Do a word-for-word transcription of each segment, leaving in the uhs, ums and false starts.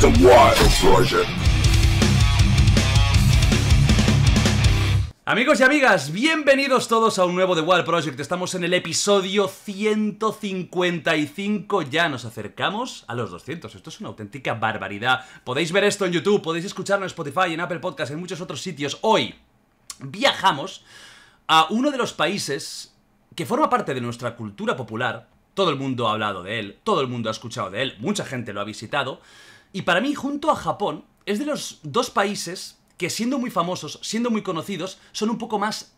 The Wild Project. Amigos y amigas, bienvenidos todos a un nuevo The Wild Project. Estamos en el episodio ciento cincuenta y cinco, ya nos acercamos a los doscientos. Esto es una auténtica barbaridad. Podéis ver esto en YouTube, podéis escucharlo en Spotify, en Apple Podcast, en muchos otros sitios. Hoy viajamos a uno de los países que forma parte de nuestra cultura popular. Todo el mundo ha hablado de él, todo el mundo ha escuchado de él, mucha gente lo ha visitado. Y para mí, junto a Japón, es de los dos países que, siendo muy famosos, siendo muy conocidos, son un poco más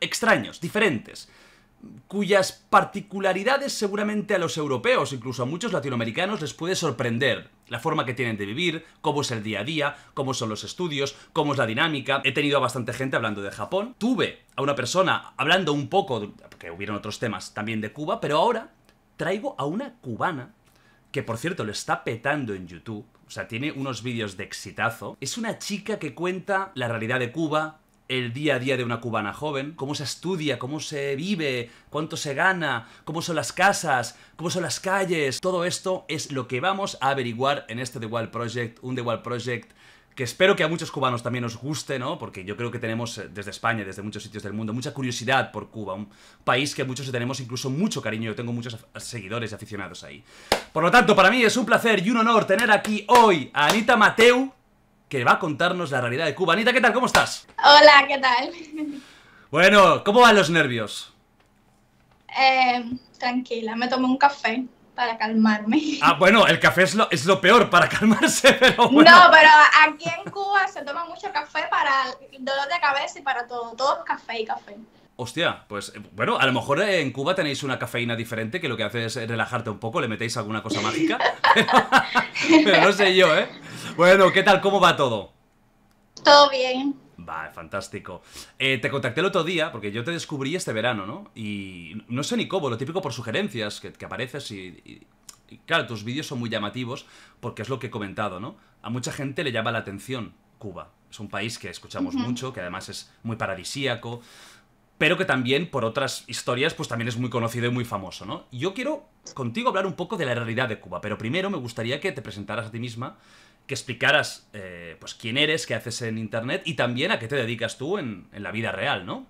extraños, diferentes, cuyas particularidades seguramente a los europeos, incluso a muchos latinoamericanos, les puede sorprender. La forma que tienen de vivir, cómo es el día a día, cómo son los estudios, cómo es la dinámica. He tenido a bastante gente hablando de Japón. Tuve a una persona hablando un poco, porque hubieron otros temas también de Cuba, pero ahora traigo a una cubana, que por cierto lo está petando en YouTube, o sea, tiene unos vídeos de exitazo. Es una chica que cuenta la realidad de Cuba, el día a día de una cubana joven, cómo se estudia, cómo se vive, cuánto se gana, cómo son las casas, cómo son las calles. Todo esto es lo que vamos a averiguar en este The Wild Project, un The Wild Project que espero que a muchos cubanos también os guste, ¿no? Porque yo creo que tenemos, desde España, desde muchos sitios del mundo, mucha curiosidad por Cuba, un país que a muchos le tenemos incluso mucho cariño. Yo tengo muchos seguidores y aficionados ahí. Por lo tanto, para mí es un placer y un honor tener aquí hoy a Anita Mateu, que va a contarnos la realidad de Cuba. Anita, ¿qué tal? ¿Cómo estás? Hola, ¿qué tal? Bueno, ¿cómo van los nervios? Eh, tranquila, me tomé un café para calmarme. Ah, bueno, el café es lo, es lo peor para calmarse, pero bueno. No, pero aquí en Cuba se toma mucho café para el dolor de cabeza y para todo, todo café y café. Hostia, pues bueno, a lo mejor en Cuba tenéis una cafeína diferente que lo que hace es relajarte un poco, le metéis alguna cosa mágica, pero, pero no sé yo, ¿eh? Bueno, ¿qué tal? ¿Cómo va todo? Todo bien. Vale, fantástico. Eh, te contacté el otro día, porque yo te descubrí este verano, ¿no? Y no sé ni cómo, lo típico por sugerencias, que, que apareces y, y, y... Claro, tus vídeos son muy llamativos, porque es lo que he comentado, ¿no? A mucha gente le llama la atención Cuba. Es un país que escuchamos uh-huh. mucho, que además es muy paradisíaco, pero que también, por otras historias, pues también es muy conocido y muy famoso, ¿no? Yo quiero contigo hablar un poco de la realidad de Cuba, pero primero me gustaría que te presentaras a ti misma, que explicaras eh, pues quién eres, qué haces en internet y también a qué te dedicas tú en, en la vida real, ¿no?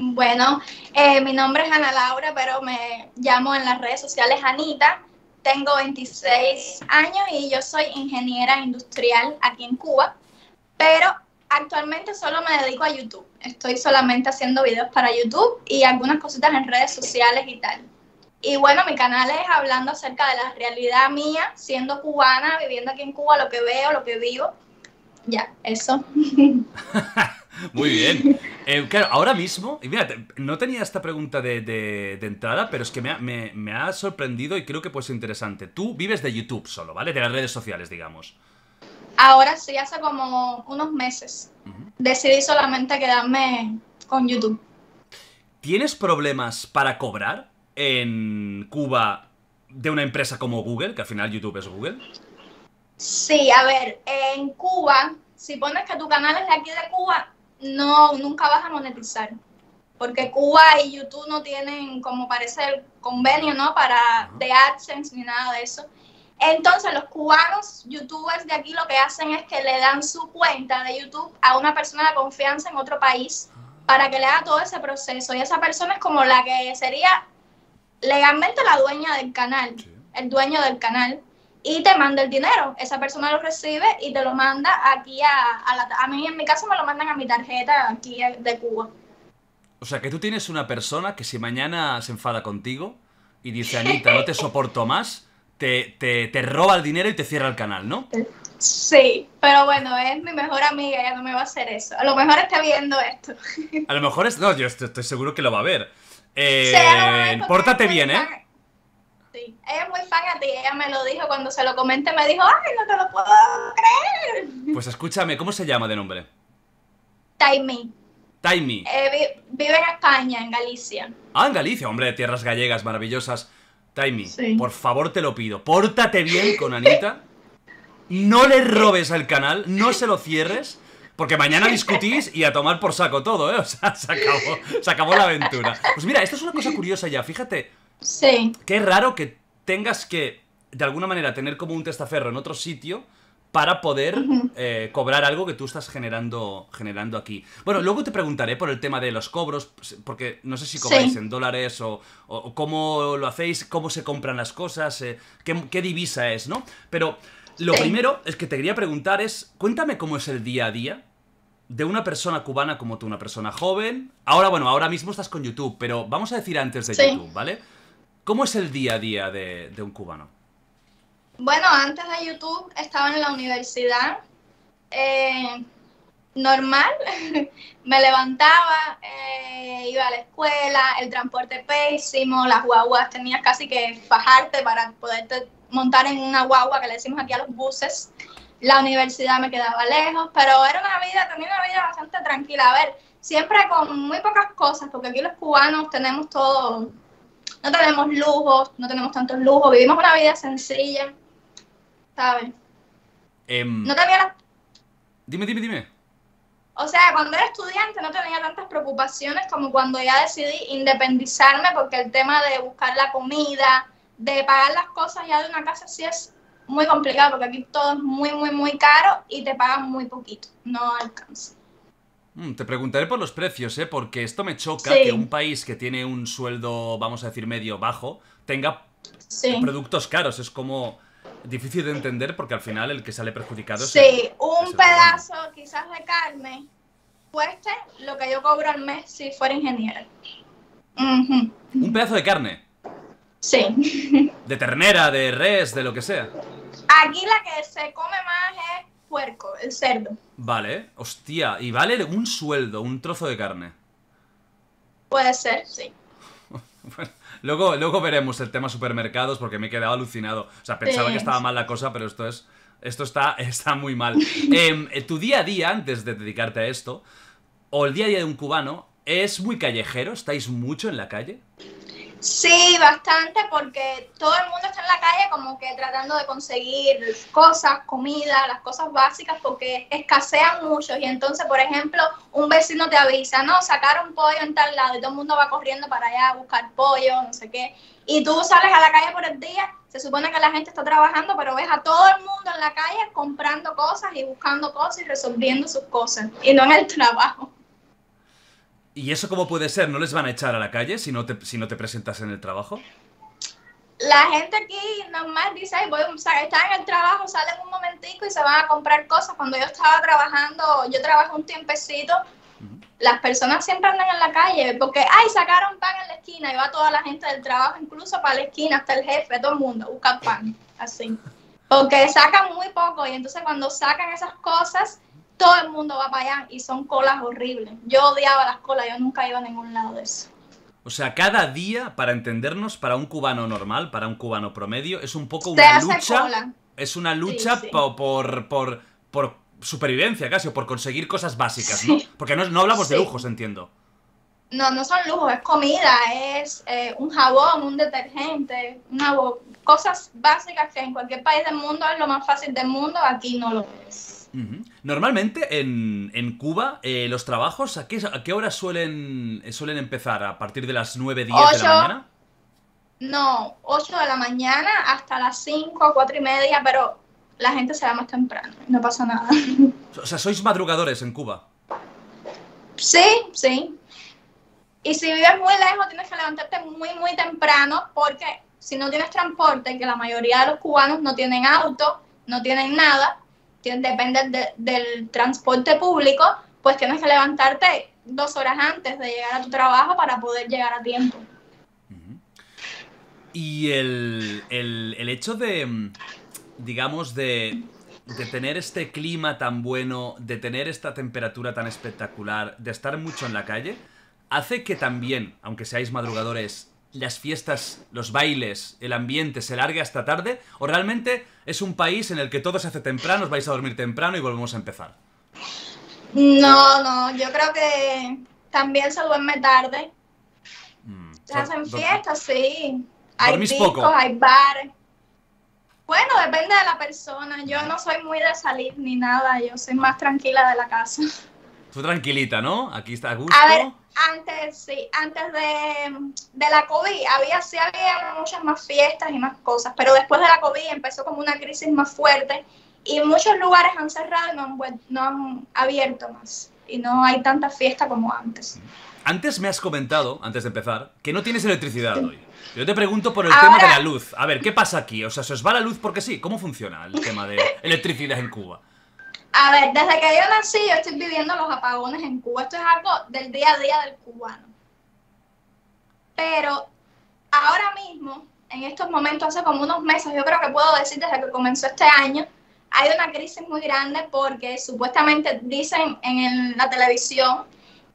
Bueno, eh, mi nombre es Ana Laura, pero me llamo en las redes sociales Anita. Tengo veintiséis años y yo soy ingeniera industrial aquí en Cuba, pero actualmente solo me dedico a YouTube. Estoy solamente haciendo videos para YouTube y algunas cositas en redes sociales y tal. Y bueno, mi canal es hablando acerca de la realidad mía, siendo cubana, viviendo aquí en Cuba, lo que veo, lo que vivo. Ya, eso. Muy bien. Eh, claro, ahora mismo, y mira, no tenía esta pregunta de, de, de entrada, pero es que me ha, me, me ha sorprendido y creo que puede ser interesante. Tú vives de YouTube solo, ¿vale? De las redes sociales, digamos. Ahora sí, hace como unos meses. Uh-huh. Decidí solamente quedarme con YouTube. ¿Tienes problemas para cobrar en Cuba de una empresa como Google, que al final YouTube es Google? Sí, a ver, en Cuba, si pones que tu canal es de aquí de Cuba, no, nunca vas a monetizar, porque Cuba y YouTube no tienen, como parece, el convenio, ¿no?, para de AdSense ni nada de eso. Entonces los cubanos youtubers de aquí lo que hacen es que le dan su cuenta de YouTube a una persona de confianza en otro país para que le haga todo ese proceso, y esa persona es como la que sería legalmente la dueña del canal, sí. el dueño del canal, y te manda el dinero. Esa persona lo recibe y te lo manda aquí a, a la... A mí, en mi caso, me lo mandan a mi tarjeta aquí de Cuba. O sea, que tú tienes una persona que si mañana se enfada contigo y dice, Anita, no te soporto más, te, te, te roba el dinero y te cierra el canal, ¿no? Sí, pero bueno, es mi mejor amiga, ella no me va a hacer eso. A lo mejor está viendo esto. A lo mejor es... No, yo estoy, estoy seguro que lo va a ver. Eh, sí, pórtate bien, ¿eh? Fan. Sí, ella es muy fan a ti, ella me lo dijo cuando se lo comenté, me dijo, ¡ay, no te lo puedo creer! Pues escúchame, ¿cómo se llama de nombre? Taimi. Taimi. Eh, vi, vive en España, en Galicia. Ah, en Galicia, hombre, de tierras gallegas maravillosas. Taimi, sí. Por favor te lo pido, pórtate bien con Anita, no le robes al canal, no se lo cierres. Porque mañana discutís y a tomar por saco todo, ¿eh? O sea, se acabó, se acabó la aventura. Pues mira, esto es una cosa curiosa ya, fíjate. Sí. Qué raro que tengas que de alguna manera, tener como un testaferro en otro sitio para poder uh-huh. eh, cobrar algo que tú estás generando, generando aquí. Bueno, luego te preguntaré por el tema de los cobros, porque no sé si cobráis sí. en dólares o, o cómo lo hacéis, cómo se compran las cosas, eh, qué, qué divisa es, ¿no? Pero lo sí. primero es que te quería preguntar es, cuéntame cómo es el día a día de una persona cubana como tú, una persona joven. Ahora, bueno, ahora mismo estás con YouTube, pero vamos a decir antes de sí. YouTube, ¿vale? ¿Cómo es el día a día de, de un cubano? Bueno, antes de YouTube estaba en la universidad, eh, normal, me levantaba, eh, iba a la escuela, el transporte pésimo, las guaguas, tenías casi que fajarte para poderte montar en una guagua, que le decimos aquí a los buses. La universidad me quedaba lejos, pero era una vida, también una vida bastante tranquila. A ver, siempre con muy pocas cosas, porque aquí los cubanos tenemos todo... No tenemos lujos, no tenemos tantos lujos, vivimos una vida sencilla, ¿sabes? Um, no tenía la... Dime, dime, dime. O sea, cuando era estudiante no tenía tantas preocupaciones como cuando ya decidí independizarme, porque el tema de buscar la comida, de pagar las cosas ya de una casa sí es muy complicado, porque aquí todo es muy, muy, muy caro y te pagan muy poquito, no alcanza. Te preguntaré por los precios, ¿eh? Porque esto me choca sí. que un país que tiene un sueldo, vamos a decir, medio bajo, tenga sí. productos caros. Es como difícil de entender porque al final el que sale perjudicado sí. es... Sí, un es pedazo problema. Quizás de carne cueste lo que yo cobro al mes si fuera ingeniero. Uh-huh. ¿Un pedazo de carne? Sí. ¿De ternera, de res, de lo que sea? Aquí la que se come más es... puerco, el cerdo. Vale, hostia, y vale un sueldo, un trozo de carne. Puede ser, sí. Bueno, luego, luego veremos el tema supermercados porque me he quedado alucinado. O sea, pensaba sí. que estaba mal la cosa, pero esto es, esto está, está muy mal. eh, tu día a día, antes de dedicarte a esto, o el día a día de un cubano, ¿es muy callejero? ¿Estáis mucho en la calle? Sí, bastante, porque todo el mundo está en la calle como que tratando de conseguir cosas, comida, las cosas básicas, porque escasean mucho y entonces, por ejemplo, un vecino te avisa, no, sacaron pollo en tal lado y todo el mundo va corriendo para allá a buscar pollo, no sé qué, y tú sales a la calle por el día, se supone que la gente está trabajando, pero ves a todo el mundo en la calle comprando cosas y buscando cosas y resolviendo sus cosas, y no en el trabajo. ¿Y eso cómo puede ser? ¿No les van a echar a la calle si no te, si no te presentas en el trabajo? La gente aquí normal dice, voy, o sea, están en el trabajo, salen un momentico y se van a comprar cosas. Cuando yo estaba trabajando, yo trabajé un tiempecito, uh-huh. las personas siempre andan en la calle porque, ay, sacaron pan en la esquina y va toda la gente del trabajo, incluso para la esquina, hasta el jefe, todo el mundo, busca pan, así. Porque sacan muy poco y entonces cuando sacan esas cosas... todo el mundo va para allá y son colas horribles. Yo odiaba las colas, yo nunca iba a ningún lado de eso. O sea, cada día, para entendernos, para un cubano normal, para un cubano promedio, es un poco una lucha... cola. Es una lucha sí, sí. Por, por, por, por supervivencia casi, o por conseguir cosas básicas, sí. ¿no? Porque no, no hablamos sí. de lujos, entiendo. No, no son lujos, es comida, es eh, un jabón, un detergente, una bo... cosas básicas que en cualquier país del mundo es lo más fácil del mundo, aquí no lo es. Uh-huh. Normalmente en, en Cuba, eh, los trabajos, ¿a qué, a qué hora suelen, eh, suelen empezar? ¿A partir de las nueve, diez de la mañana? No, ocho de la mañana hasta las cinco, cuatro y media, pero la gente se va más temprano, no pasa nada. O sea, ¿sois madrugadores en Cuba? Sí, sí. Y si vives muy lejos tienes que levantarte muy, muy temprano porque si no tienes transporte, que la mayoría de los cubanos no tienen auto, no tienen nada... depende de, del transporte público, pues tienes que levantarte dos horas antes de llegar a tu trabajo para poder llegar a tiempo. Y el, el, el hecho de, digamos, de, de tener este clima tan bueno, de tener esta temperatura tan espectacular, de estar mucho en la calle, hace que también, aunque seáis madrugadores, las fiestas, los bailes, el ambiente se largue hasta tarde, o realmente es un país en el que todo se hace temprano, os vais a dormir temprano y volvemos a empezar. No, no, yo creo que también se duerme tarde. Mm. Se hacen fiestas, sí. Hay discos, hay bares. Bueno, depende de la persona. Yo no soy muy de salir ni nada, yo soy más tranquila de la casa. Tú tranquilita, ¿no? Aquí está a gusto. A ver, antes, sí, antes de, de la COVID había, sí había muchas más fiestas y más cosas, pero después de la COVID empezó como una crisis más fuerte y muchos lugares han cerrado y no han, no han abierto más y no hay tanta fiesta como antes. Antes me has comentado, antes de empezar, que no tienes electricidad hoy. Yo te pregunto por el Ahora, tema de la luz. A ver, ¿qué pasa aquí? O sea, ¿se os va la luz porque sí? ¿Cómo funciona el tema de electricidad en Cuba? A ver, desde que yo nací yo estoy viviendo los apagones en Cuba. Esto es algo del día a día del cubano. Pero ahora mismo, en estos momentos, hace como unos meses, yo creo que puedo decir desde que comenzó este año, hay una crisis muy grande porque supuestamente dicen en el, la televisión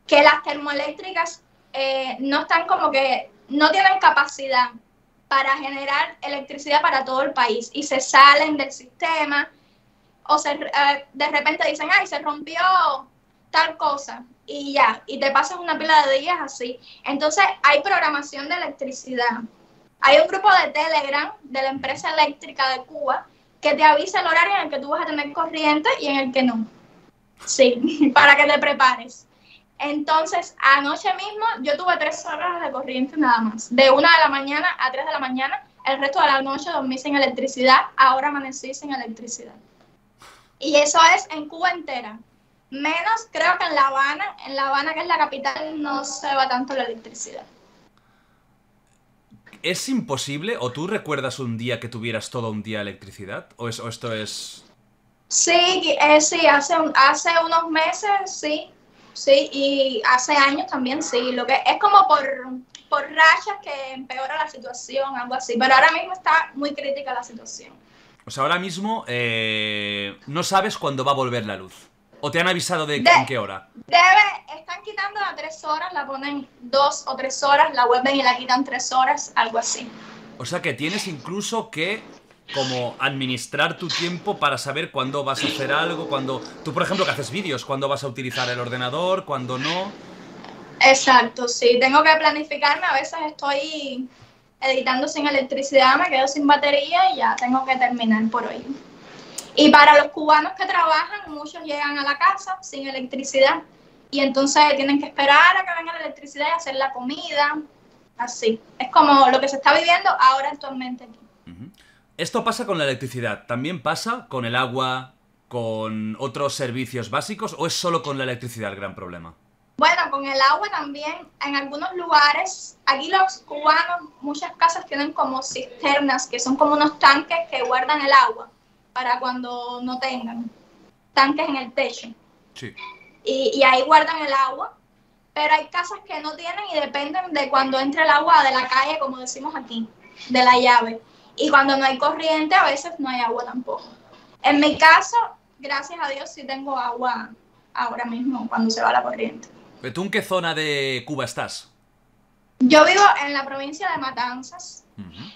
que las termoeléctricas eh, no están como que, no tienen capacidad para generar electricidad para todo el país y se salen del sistema o se, eh, de repente dicen, ay, se rompió tal cosa y ya, y te pasas una pila de días así. Entonces hay programación de electricidad. Hay un grupo de Telegram de la empresa eléctrica de Cuba que te avisa el horario en el que tú vas a tener corriente y en el que no. Sí, para que te prepares. Entonces, anoche mismo yo tuve tres horas de corriente nada más. De una de la mañana a tres de la mañana, el resto de la noche dormí sin electricidad, ahora amanecí sin electricidad. Y eso es en Cuba entera. Menos creo que en La Habana, en La Habana que es la capital, no se va tanto la electricidad. ¿Es imposible? ¿O tú recuerdas un día que tuvieras todo un día de electricidad? ¿O, es, o esto es...? Sí, eh, sí hace, un, hace unos meses, sí. Sí, y hace años también, sí. Lo que es como por, por rachas que empeora la situación, algo así. Pero ahora mismo está muy crítica la situación. O sea, ahora mismo eh, no sabes cuándo va a volver la luz. ¿O te han avisado de, de en qué hora? Debe, están quitando a tres horas, la ponen dos o tres horas, la vuelven y la quitan tres horas, algo así. O sea que tienes incluso que como administrar tu tiempo para saber cuándo vas a hacer algo, cuándo... Tú, por ejemplo, que haces vídeos, cuándo vas a utilizar el ordenador, cuándo no... Exacto, sí. Tengo que planificarme. A veces estoy editando sin electricidad, me quedo sin batería y ya tengo que terminar por hoy. Y para los cubanos que trabajan, muchos llegan a la casa sin electricidad y entonces tienen que esperar a que venga la electricidad y hacer la comida, así. Es como lo que se está viviendo ahora actualmente aquí. Uh-huh. Esto pasa con la electricidad, ¿también pasa con el agua, con otros servicios básicos o es solo con la electricidad el gran problema? Bueno, con el agua también, en algunos lugares, aquí los cubanos, muchas casas tienen como cisternas, que son como unos tanques que guardan el agua para cuando no tengan, tanques en el techo. Sí. Y, y ahí guardan el agua, pero hay casas que no tienen y dependen de cuando entra el agua de la calle, como decimos aquí, de la llave. Y cuando no hay corriente, a veces no hay agua tampoco. En mi caso, gracias a Dios, sí tengo agua ahora mismo cuando se va la corriente. ¿Pero tú en qué zona de Cuba estás? Yo vivo en la provincia de Matanzas, uh-huh,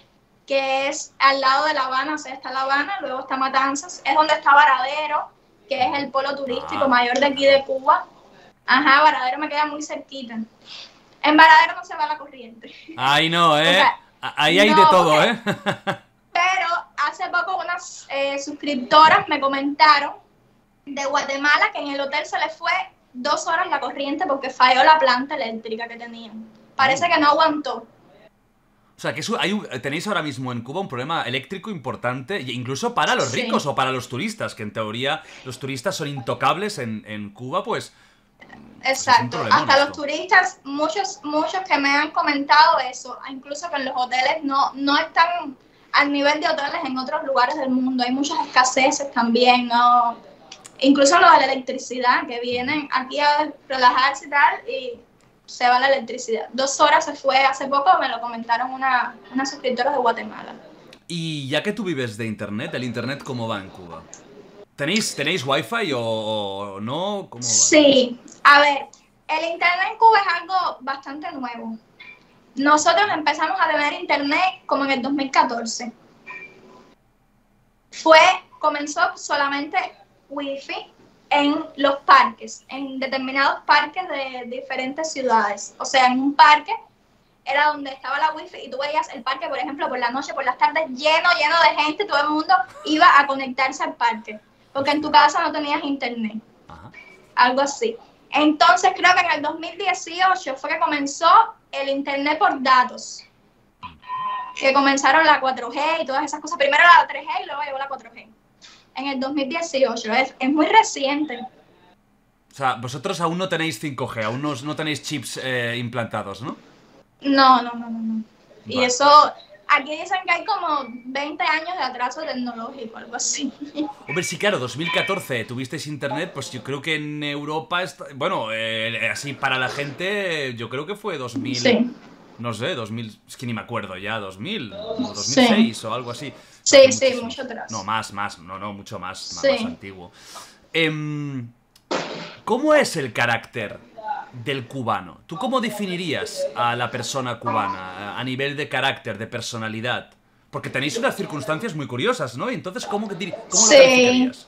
que es al lado de La Habana. O sea, está La Habana, luego está Matanzas. Es donde está Varadero, que es el polo turístico ah, mayor de aquí de Cuba. Ajá, Varadero me queda muy cerquita. En Varadero no se va la corriente. Ay, no, ¿eh? O sea, ahí hay no, de todo, ¿eh? Pero hace poco unas eh, suscriptoras me comentaron de Guatemala que en el hotel se les fue dos horas la corriente porque falló la planta eléctrica que tenían. Parece que no aguantó. O sea, que eso, hay un, tenéis ahora mismo en Cuba un problema eléctrico importante, incluso para los sí. ricos o para los turistas, que en teoría los turistas son intocables en, en Cuba, pues... Exacto, pues hasta esto. Los turistas, muchos muchos que me han comentado eso, incluso que en los hoteles no, no están al nivel de hoteles en otros lugares del mundo, hay muchas escaseces también, no, incluso lo de la electricidad, que vienen aquí a relajarse y tal, y se va la electricidad. Dos horas se fue, hace poco me lo comentaron una, una suscriptora de Guatemala. Y ya que tú vives de internet, ¿el internet cómo va en Cuba? ¿Tenéis, tenéis wifi o, o no? ¿Cómo va? Sí, a ver, el internet en Cuba es algo bastante nuevo. Nosotros empezamos a tener internet como en el dos mil catorce. Fue, comenzó solamente wifi en los parques, en determinados parques de diferentes ciudades. O sea, en un parque era donde estaba la wifi y tú veías el parque, por ejemplo, por la noche, por las tardes, lleno, lleno de gente, todo el mundo iba a conectarse al parque. Porque en tu casa no tenías internet, ajá, algo así. Entonces creo que en el dos mil dieciocho fue que comenzó el internet por datos, que comenzaron la cuatro G y todas esas cosas. Primero la tres G y luego llegó la cuatro G. En el dos mil dieciocho, es, es muy reciente. O sea, vosotros aún no tenéis cinco G, aún no, no tenéis chips eh, implantados, ¿no? No, no, no, no. no. Vale. Y eso, aquí dicen que hay como veinte años de atraso tecnológico, algo así. Hombre, sí, claro, dos mil catorce tuvisteis internet, pues yo creo que en Europa, está, bueno, eh, así para la gente, yo creo que fue dos mil... Sí. No sé, dos mil, es que ni me acuerdo ya, dos mil, o dos mil seis sí. o algo así. Sí, no, sí, mucho atrás. No, más, más, no, no, mucho más, sí. más, más antiguo. Eh, ¿Cómo es el carácter del cubano? ¿Tú cómo definirías a la persona cubana a nivel de carácter, de personalidad? Porque tenéis unas circunstancias muy curiosas, ¿no? Entonces, ¿cómo, cómo lo calificarías? Sí.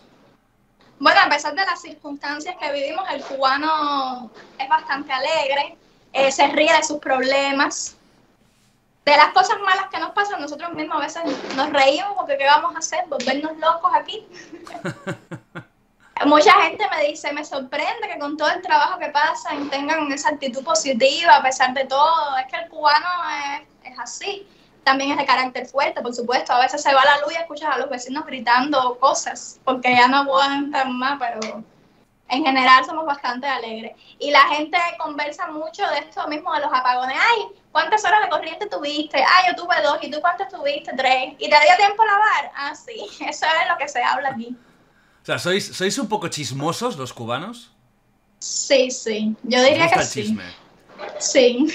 Bueno, a pesar de las circunstancias que vivimos, el cubano es bastante alegre. Eh, se ríe de sus problemas, de las cosas malas que nos pasan, nosotros mismos a veces nos reímos porque ¿qué vamos a hacer? ¿Volvernos locos aquí? Mucha gente me dice, me sorprende que con todo el trabajo que pasan tengan esa actitud positiva a pesar de todo. Es que el cubano es, es así, también es de carácter fuerte, por supuesto. A veces se va la luz y escuchas a los vecinos gritando cosas porque ya no aguantan más, pero... En general somos bastante alegres. Y la gente conversa mucho de esto mismo de los apagones. Ay, ¿cuántas horas de corriente tuviste? Ay, yo tuve dos. ¿Y tú cuántas tuviste? Tres. ¿Y te dio tiempo a lavar? Ah, sí. Eso es lo que se habla aquí. O sea, ¿sois, sois un poco chismosos los cubanos? Sí, sí. Yo diría que sí. ¿Te gusta el chisme?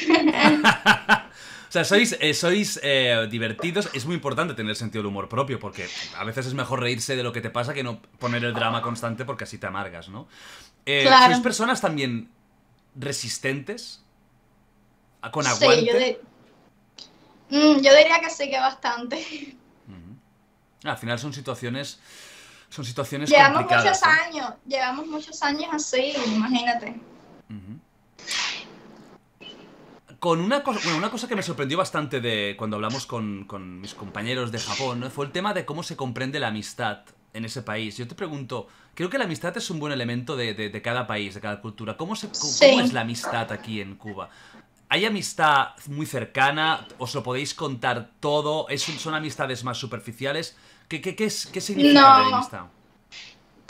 Sí. O sea, sois, eh, sois eh, divertidos. Es muy importante tener sentido del humor propio, porque a veces es mejor reírse de lo que te pasa que no poner el drama constante, porque así te amargas, ¿no? Eh, claro. ¿Sois personas también resistentes? ¿Con aguante? Sí, yo, dir... mm, yo diría que sí, que bastante. Uh-huh. Al final son situaciones, son situaciones llevamos complicadas. Llevamos muchos ¿eh? años, llevamos muchos años así, imagínate. Uh-huh. Con una cosa, bueno, una cosa que me sorprendió bastante de cuando hablamos con, con mis compañeros de Japón, ¿no? Fue el tema de cómo se comprende la amistad en ese país. Yo te pregunto, creo que la amistad es un buen elemento de, de, de cada país, de cada cultura. ¿Cómo, se, cómo sí. es la amistad aquí en Cuba? ¿Hay amistad muy cercana? ¿Os lo podéis contar todo? ¿Es, son amistades más superficiales? ¿Qué, qué, qué, es, qué significa no. la amistad?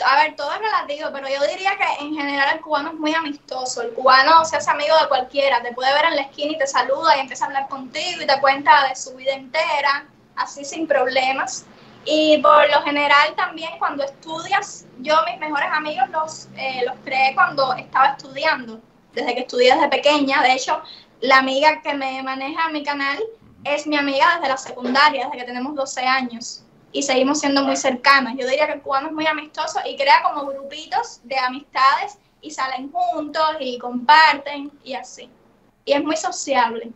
A ver, todo es relativo, pero yo diría que en general el cubano es muy amistoso. El cubano se hace amigo de cualquiera, te puede ver en la esquina y te saluda y empieza a hablar contigo y te cuenta de su vida entera, así sin problemas. Y por lo general también cuando estudias, yo mis mejores amigos los, eh, los creé cuando estaba estudiando, desde que estudié desde pequeña. De hecho, la amiga que me maneja mi canal es mi amiga desde la secundaria, desde que tenemos doce años. Y seguimos siendo muy cercanas. Yo diría que el cubano es muy amistoso y crea como grupitos de amistades y salen juntos y comparten y así. Y es muy sociable.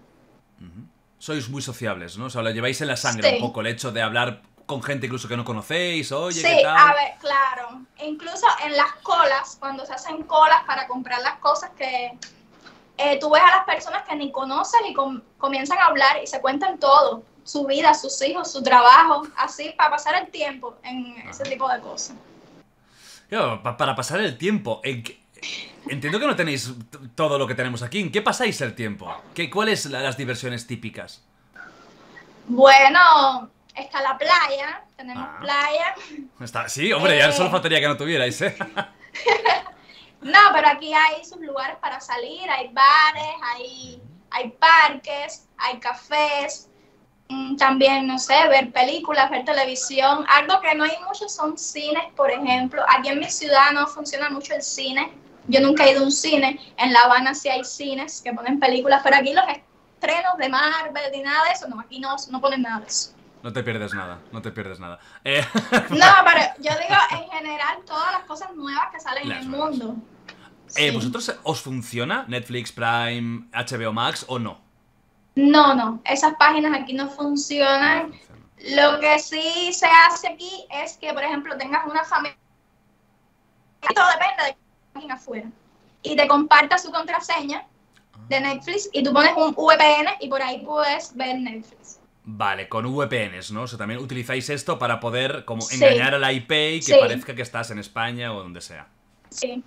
Uh-huh. Sois muy sociables, ¿no? O sea, lo lleváis en la sangre sí. un poco, el hecho de hablar con gente incluso que no conocéis, oye, sí, ¿qué tal? Sí, a ver, claro. Incluso en las colas, cuando se hacen colas para comprar las cosas que... Eh, tú ves a las personas que ni conocen y com- comienzan a hablar y se cuentan todo. Su vida, sus hijos, su trabajo, así, para pasar el tiempo en ese tipo de cosas. Yo, pa para pasar el tiempo, ¿en qué? Entiendo que no tenéis todo lo que tenemos aquí. ¿En qué pasáis el tiempo? ¿Qué, ¿Cuáles la las diversiones típicas? Bueno, está la playa, tenemos ah. playa. Está, sí, hombre, eh... ya solo faltaría que no tuvierais, ¿eh? No, pero aquí hay sus lugares para salir, hay bares, hay, hay parques, hay cafés. También, no sé, ver películas, ver televisión. Algo que no hay mucho son cines, por ejemplo. Aquí en mi ciudad no funciona mucho el cine. Yo nunca he ido a un cine. En La Habana sí hay cines que ponen películas, pero aquí los estrenos de Marvel ni nada de eso, no, aquí no, no ponen nada de eso. No te pierdes nada, no te pierdes nada. Eh. No, pero yo digo en general todas las cosas nuevas que salen las en el nuevas. mundo. Eh, sí. ¿Vosotros os funciona Netflix, Prime, H B O Max o no? No, no, esas páginas aquí no funcionan. Lo que sí se hace aquí es que, por ejemplo, tengas una familia, todo depende de la página afuera, y te compartas su contraseña de Netflix y tú pones un V P N y por ahí puedes ver Netflix. Vale, con V P Ns, ¿no? O sea, también utilizáis esto para poder como engañar sí. a la I P y que sí. parezca que estás en España o donde sea. Sí.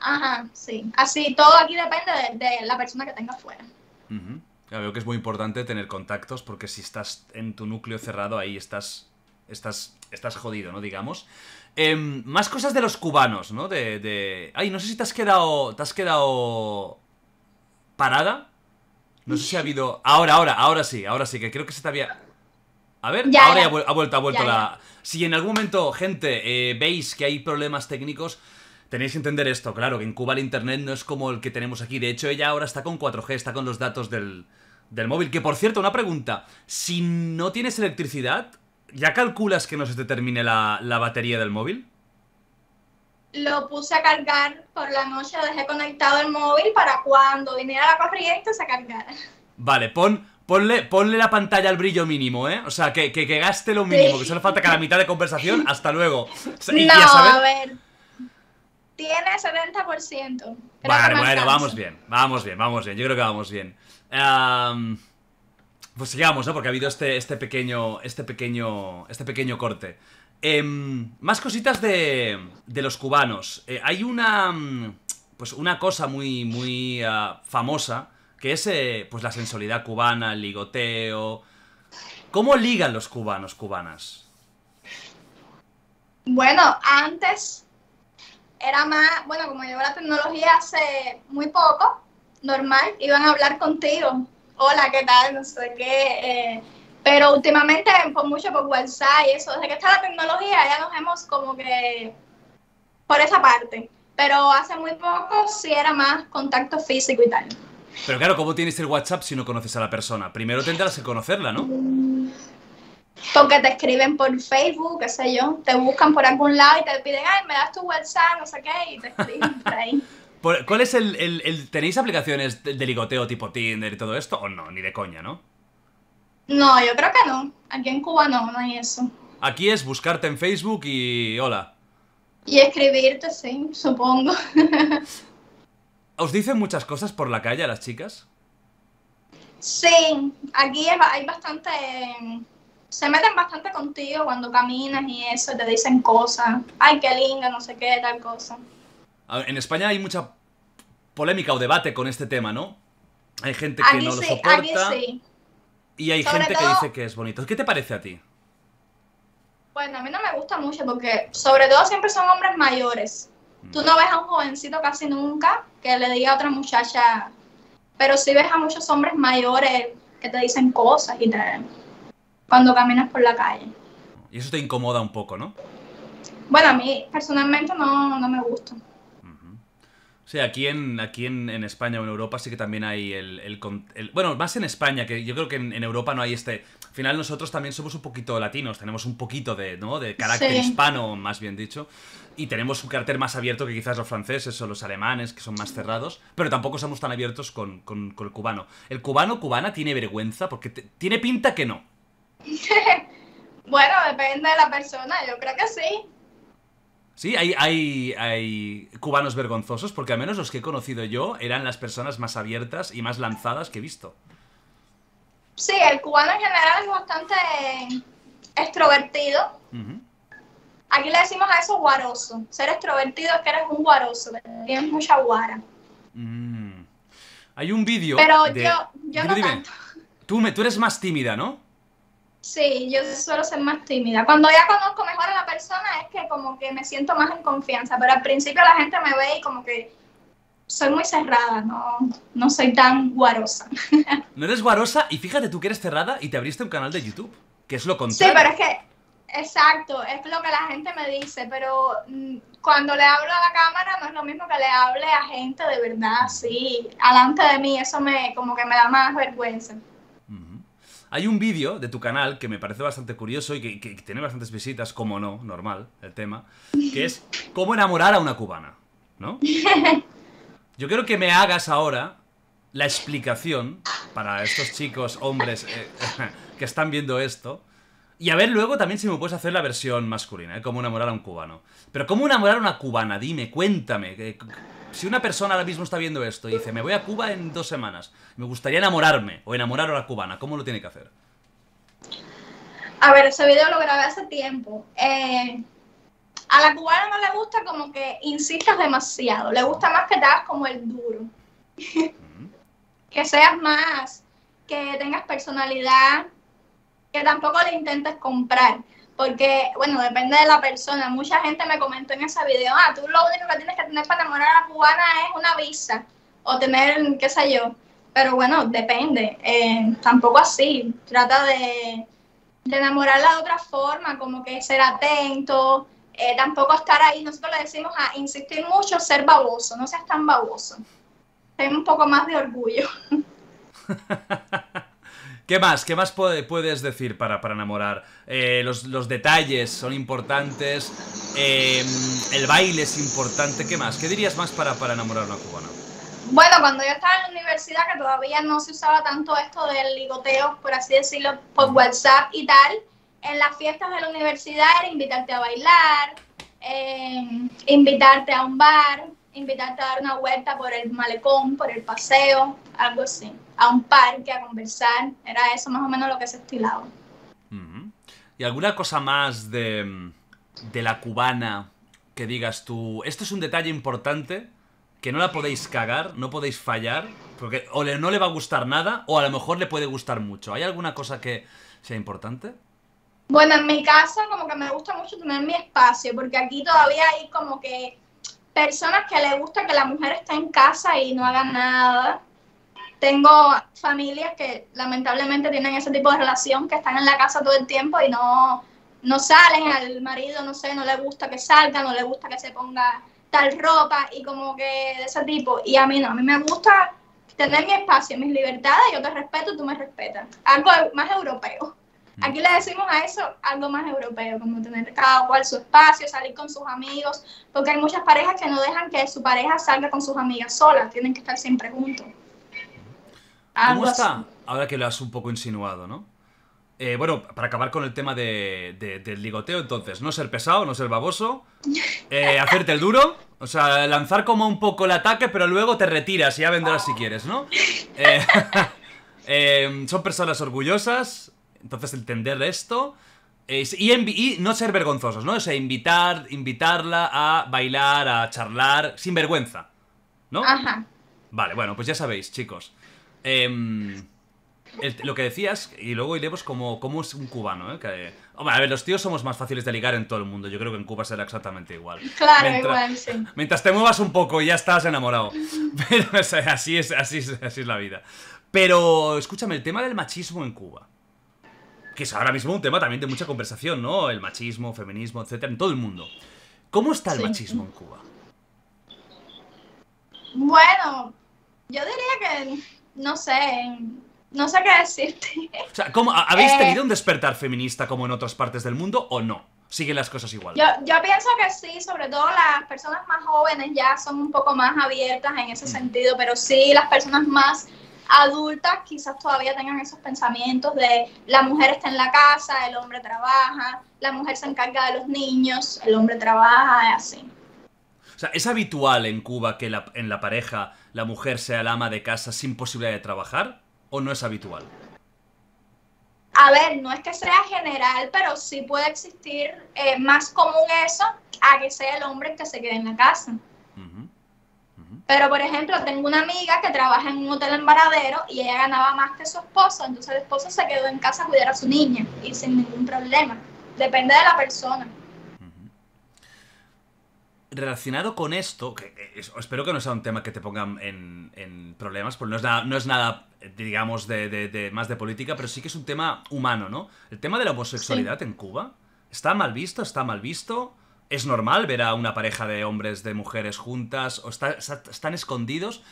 Ajá, sí. Así, todo aquí depende de, de la persona que tengas fuera. Uh-huh. Ya veo que es muy importante tener contactos, porque si estás en tu núcleo cerrado, ahí estás estás, estás jodido, ¿no? Digamos. Eh, más cosas de los cubanos, ¿no? De, de... Ay, no sé si te has quedado... ¿Te has quedado parada? No sé si ha habido... Ahora, ahora, ahora sí, ahora sí, que creo que se te había... A ver, ya, ahora ya. Ya ha vuelto, ha vuelto ya, la... Ya. Si en algún momento, gente, eh, veis que hay problemas técnicos... Tenéis que entender esto, claro, que en Cuba el internet no es como el que tenemos aquí. De hecho, ella ahora está con cuatro G, está con los datos del, del móvil. Que, por cierto, una pregunta. Si no tienes electricidad, ¿ya calculas que no se te termine la, la batería del móvil? Lo puse a cargar por la noche, dejé conectado el móvil para cuando viniera la corriente se cargara. Vale, pon... Ponle, ponle la pantalla al brillo mínimo, ¿eh? O sea, que, que, que gaste lo mínimo, sí. Que solo falta que a la mitad de conversación, hasta luego. O sea, no, y a, saber... a ver. Tiene setenta por ciento. Vale, bueno, vamos bien, vamos bien, vamos bien. Yo creo que vamos bien. Um, pues sigamos, ¿no? Porque ha habido este, este pequeño. Este pequeño. Este pequeño corte. Eh, más cositas de. de los cubanos. Eh, hay una. Pues una cosa muy, muy uh, famosa. Que es, eh, pues, la sensualidad cubana, el ligoteo... ¿Cómo ligan los cubanos, cubanas? Bueno, antes era más... Bueno, como llegó la tecnología hace muy poco, normal, iban a hablar contigo. Hola, ¿qué tal? No sé qué... Eh, pero últimamente, por mucho por WhatsApp y eso, desde que está la tecnología ya nos hemos como que... Por esa parte. Pero hace muy poco sí era más contacto físico y tal. Pero claro, ¿cómo tienes el WhatsApp si no conoces a la persona? Primero tendrás que conocerla, ¿no? Porque te escriben por Facebook, qué sé yo. Te buscan por algún lado y te piden, ay, me das tu WhatsApp, no sé qué, y te escriben por ahí. ¿Cuál es el, el, el... ¿Tenéis aplicaciones de ligoteo tipo Tinder y todo esto? ¿O no? Ni de coña, ¿no? No, yo creo que no. Aquí en Cuba no, no hay eso. Aquí es buscarte en Facebook y... hola. Y escribirte, sí, supongo. ¿Os dicen muchas cosas por la calle a las chicas? Sí, aquí hay bastante... Se meten bastante contigo cuando caminas y eso, te dicen cosas. Ay, qué linda, no sé qué, tal cosa. En España hay mucha polémica o debate con este tema, ¿no? Hay gente que no lo soporta. Aquí sí. Y hay gente que dice que es bonito. ¿Qué te parece a ti? Bueno, a mí no me gusta mucho porque sobre todo siempre son hombres mayores. Tú no ves a un jovencito casi nunca que le diga a otra muchacha, pero sí ves a muchos hombres mayores que te dicen cosas y tal, cuando caminas por la calle. Y eso te incomoda un poco, ¿no? Bueno, a mí personalmente no, no me gusta. Uh-huh. Sí, aquí en aquí en, en España o en Europa sí que también hay el... el, el bueno, más en España, que yo creo que en, en Europa no hay este... Al final nosotros también somos un poquito latinos, tenemos un poquito de, ¿no? de carácter sí. hispano, más bien dicho. Y tenemos un carácter más abierto que quizás los franceses o los alemanes, que son más cerrados, pero tampoco somos tan abiertos con, con, con el cubano. ¿El cubano, cubana, tiene vergüenza? Porque te, tiene pinta que no. Bueno, depende de la persona, yo creo que sí. Sí, hay, hay, hay cubanos vergonzosos, porque al menos los que he conocido yo eran las personas más abiertas y más lanzadas que he visto. Sí, el cubano en general es bastante extrovertido. Uh-huh. Aquí le decimos a eso guaroso. Ser extrovertido es que eres un guaroso, tienes mucha guara. Mm. Hay un vídeo... Pero de... yo, yo dime, no dime. tanto. Tú, me, tú eres más tímida, ¿no? Sí, yo suelo ser más tímida. Cuando ya conozco mejor a la persona es que como que me siento más en confianza, pero al principio la gente me ve y como que soy muy cerrada, no, no soy tan guarosa. No eres guarosa y fíjate tú que eres cerrada y te abriste un canal de YouTube, que es lo contrario. Sí, pero es que... Exacto, es lo que la gente me dice, pero mmm, cuando le hablo a la cámara no es lo mismo que le hable a gente de verdad, sí, alante de mí, eso me como que me da más vergüenza. Uh-huh. Hay un vídeo de tu canal que me parece bastante curioso y que, que, que tiene bastantes visitas, como no, normal, el tema, que es cómo enamorar a una cubana, ¿no? Yo quiero que me hagas ahora la explicación para estos chicos, hombres, eh, que están viendo esto. Y a ver luego también si me puedes hacer la versión masculina, ¿eh? Cómo enamorar a un cubano. Pero ¿cómo enamorar a una cubana? Dime, cuéntame. Que, si una persona ahora mismo está viendo esto y dice, me voy a Cuba en dos semanas, me gustaría enamorarme o enamorar a la cubana, ¿cómo lo tiene que hacer? A ver, ese video lo grabé hace tiempo. Eh, A la cubana no le gusta como que insistas demasiado, le gusta más que te hagas como el duro. Mm. Que seas más, que tengas personalidad, que tampoco le intentes comprar. Porque, bueno, depende de la persona. Mucha gente me comentó en ese video, ah, tú lo único que tienes que tener para enamorar a la cubana es una visa, o tener, qué sé yo. Pero bueno, depende. Eh, tampoco así. Trata de, de enamorarla de otra forma, como que ser atento, eh, tampoco estar ahí. Nosotros le decimos a insistir mucho, ser baboso, no seas tan baboso. Ten un poco más de orgullo. ¿Qué más? ¿Qué más puedes decir para, para enamorar? Eh, los, los detalles son importantes, eh, el baile es importante. ¿Qué más? ¿Qué dirías más para, para enamorar a una cubana? Bueno, cuando yo estaba en la universidad, que todavía no se usaba tanto esto del ligoteo, por así decirlo, por WhatsApp y tal, en las fiestas de la universidad era invitarte a bailar, eh, invitarte a un bar, invitarte a dar una vuelta por el malecón, por el paseo, algo así, a un parque, a conversar. Era eso más o menos lo que se estilaba. ¿Y alguna cosa más de, de la cubana que digas tú, esto es un detalle importante, que no la podéis cagar, no podéis fallar, porque o le, no le va a gustar nada, o a lo mejor le puede gustar mucho? ¿Hay alguna cosa que sea importante? Bueno, en mi caso como que me gusta mucho tener mi espacio, porque aquí todavía hay como que personas que les gusta que la mujer esté en casa y no haga nada. Tengo familias que lamentablemente tienen ese tipo de relación, que están en la casa todo el tiempo y no, no salen. Al marido, no sé, no le gusta que salga, no le gusta que se ponga tal ropa y como que de ese tipo. Y a mí no, a mí me gusta tener mi espacio, mis libertades, yo te respeto, tú me respetas. Algo más europeo. Aquí le decimos a eso algo más europeo, como tener cada cual su espacio, salir con sus amigos, porque hay muchas parejas que no dejan que su pareja salga con sus amigas solas, tienen que estar siempre juntos. Algo ¿Cómo está? Así. Ahora que lo has un poco insinuado, ¿no? Eh, bueno, para acabar con el tema de, de, del ligoteo, entonces, no ser pesado, no ser baboso, eh, hacerte el duro, o sea, lanzar como un poco el ataque, pero luego te retiras y ya vendrás oh. si quieres, ¿no? Eh, eh, son personas orgullosas, entonces entender esto es, y, y no ser vergonzosos, ¿no? O sea, invitar, invitarla a bailar, a charlar, sin vergüenza, ¿no? Ajá. Vale, bueno, pues ya sabéis, chicos. Eh, el, lo que decías, y luego iremos como, como es un cubano, ¿eh? Que, hombre, a ver, los tíos somos más fáciles de ligar en todo el mundo. Yo creo que en Cuba será exactamente igual. Claro, mientras, igual, sí. Mientras te muevas un poco y ya estás enamorado. Pero o sea, así, es, así, es, así es la vida. Pero, escúchame, el tema del machismo en Cuba, que es ahora mismo un tema también de mucha conversación, ¿no? El machismo, feminismo, etcétera, en todo el mundo. ¿Cómo está el sí. machismo en Cuba? Bueno, yo diría que... No sé, no sé qué decirte. O sea, ¿cómo, ¿habéis tenido eh, un despertar feminista como en otras partes del mundo o no? ¿Siguen las cosas igual? Yo, yo pienso que sí, sobre todo las personas más jóvenes ya son un poco más abiertas en ese mm. sentido, pero sí, las personas más adultas quizás todavía tengan esos pensamientos de la mujer está en la casa, el hombre trabaja, la mujer se encarga de los niños, el hombre trabaja, así. O sea, ¿es habitual en Cuba que la, en la pareja la mujer sea el ama de casa sin posibilidad de trabajar? ¿O no es habitual? A ver, no es que sea general, pero sí puede existir eh, más común eso a que sea el hombre el que se quede en la casa. Uh-huh. Uh-huh. Pero, por ejemplo, tengo una amiga que trabaja en un hotel en Varadero y ella ganaba más que su esposo, entonces el esposo se quedó en casa a cuidar a su niña y sin ningún problema. Depende de la persona. Relacionado con esto, que espero que no sea un tema que te pongan en, en problemas, porque no es nada, no es nada digamos, de, de, de, más de política, pero sí que es un tema humano, ¿no? El tema de la homosexualidad sí. en Cuba, ¿está mal visto? ¿Está mal visto? ¿Es normal ver a una pareja de hombres, de mujeres juntas? ¿O está, está, están escondidos?